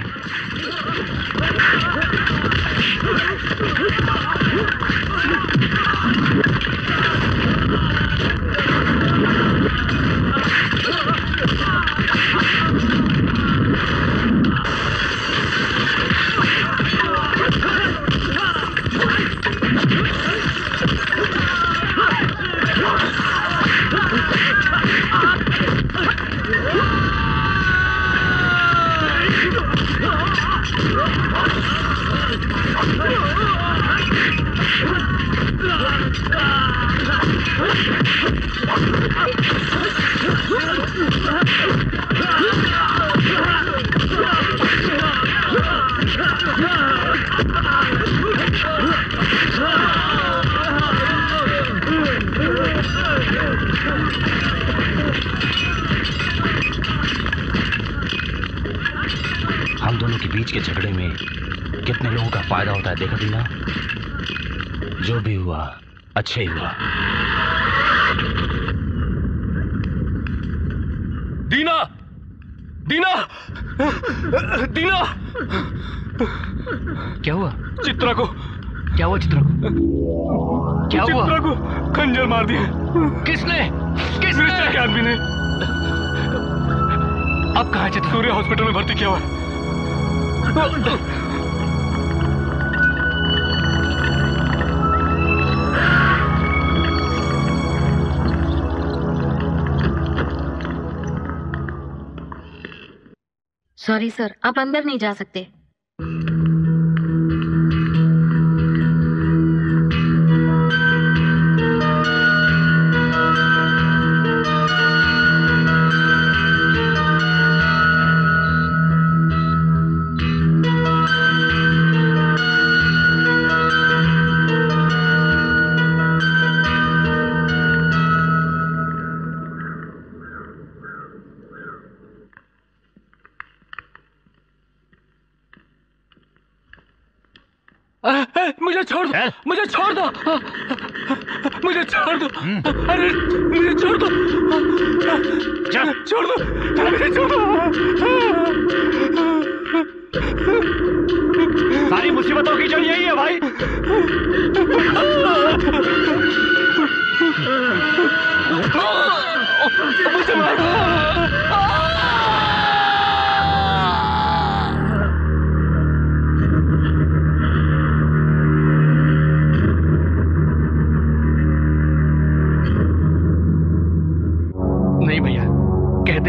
हम दोनों के बीच के झगड़े में कितने लोगों का फायदा होता है। देखो दीना, जो भी हुआ अच्छा ही हुआ। दीना, दीना, दीना, क्या हुआ? चित्रा को क्या हुआ? चित्रा को क्या हुआ? चित्रा को खंजर मार दिया। किसने? किसने? क्या आदमी ने? अब कहाँ है? सूर्य हॉस्पिटल में भर्ती किया हुआ है। सॉरी सर, आप अंदर नहीं जा सकते। मुझे छोड़ दो, मुझे छोड़ दो, अरे मुझे छोड़ दो, छोड़ दो, मुझे छोड़ दो। सारी मुसीबतों की जड़ यही है भाई। मुझे मार दो।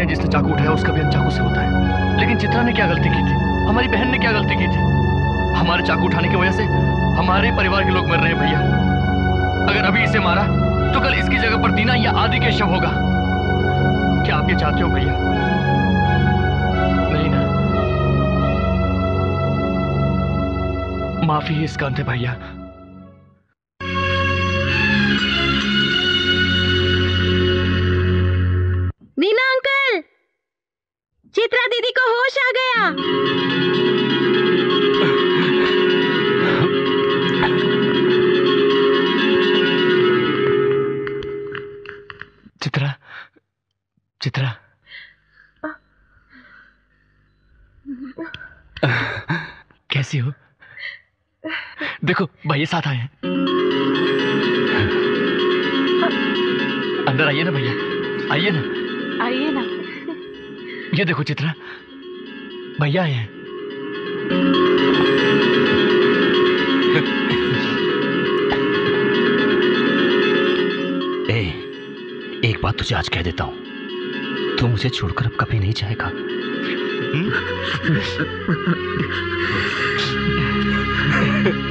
जिसने चाकू उठाया उसका भी चाकू से होता है, लेकिन चित्रा ने क्या गलती की थी? हमारी बहन ने क्या गलती की थी? हमारे चाकू उठाने की वजह से हमारे परिवार के लोग मर रहे हैं भैया। अगर अभी इसे मारा तो कल इसकी जगह पर दीना या आदिकेशव होगा। क्या आप ये चाहते हो भैया? नहीं ना, माफी ही इसका अंत है भैया। दीना अंकल, चित्रा दीदी को होश आ गया। चित्रा, चित्रा, कैसी हो? देखो भैया साथ आए हैं। अंदर आइए ना भैया, आइए ना, आइए ना। ये देखो चित्रा, भैया आए हैं। ए, एक बात तुझे आज कह देता हूं, तू मुझे छोड़कर अब कभी नहीं जाएगा।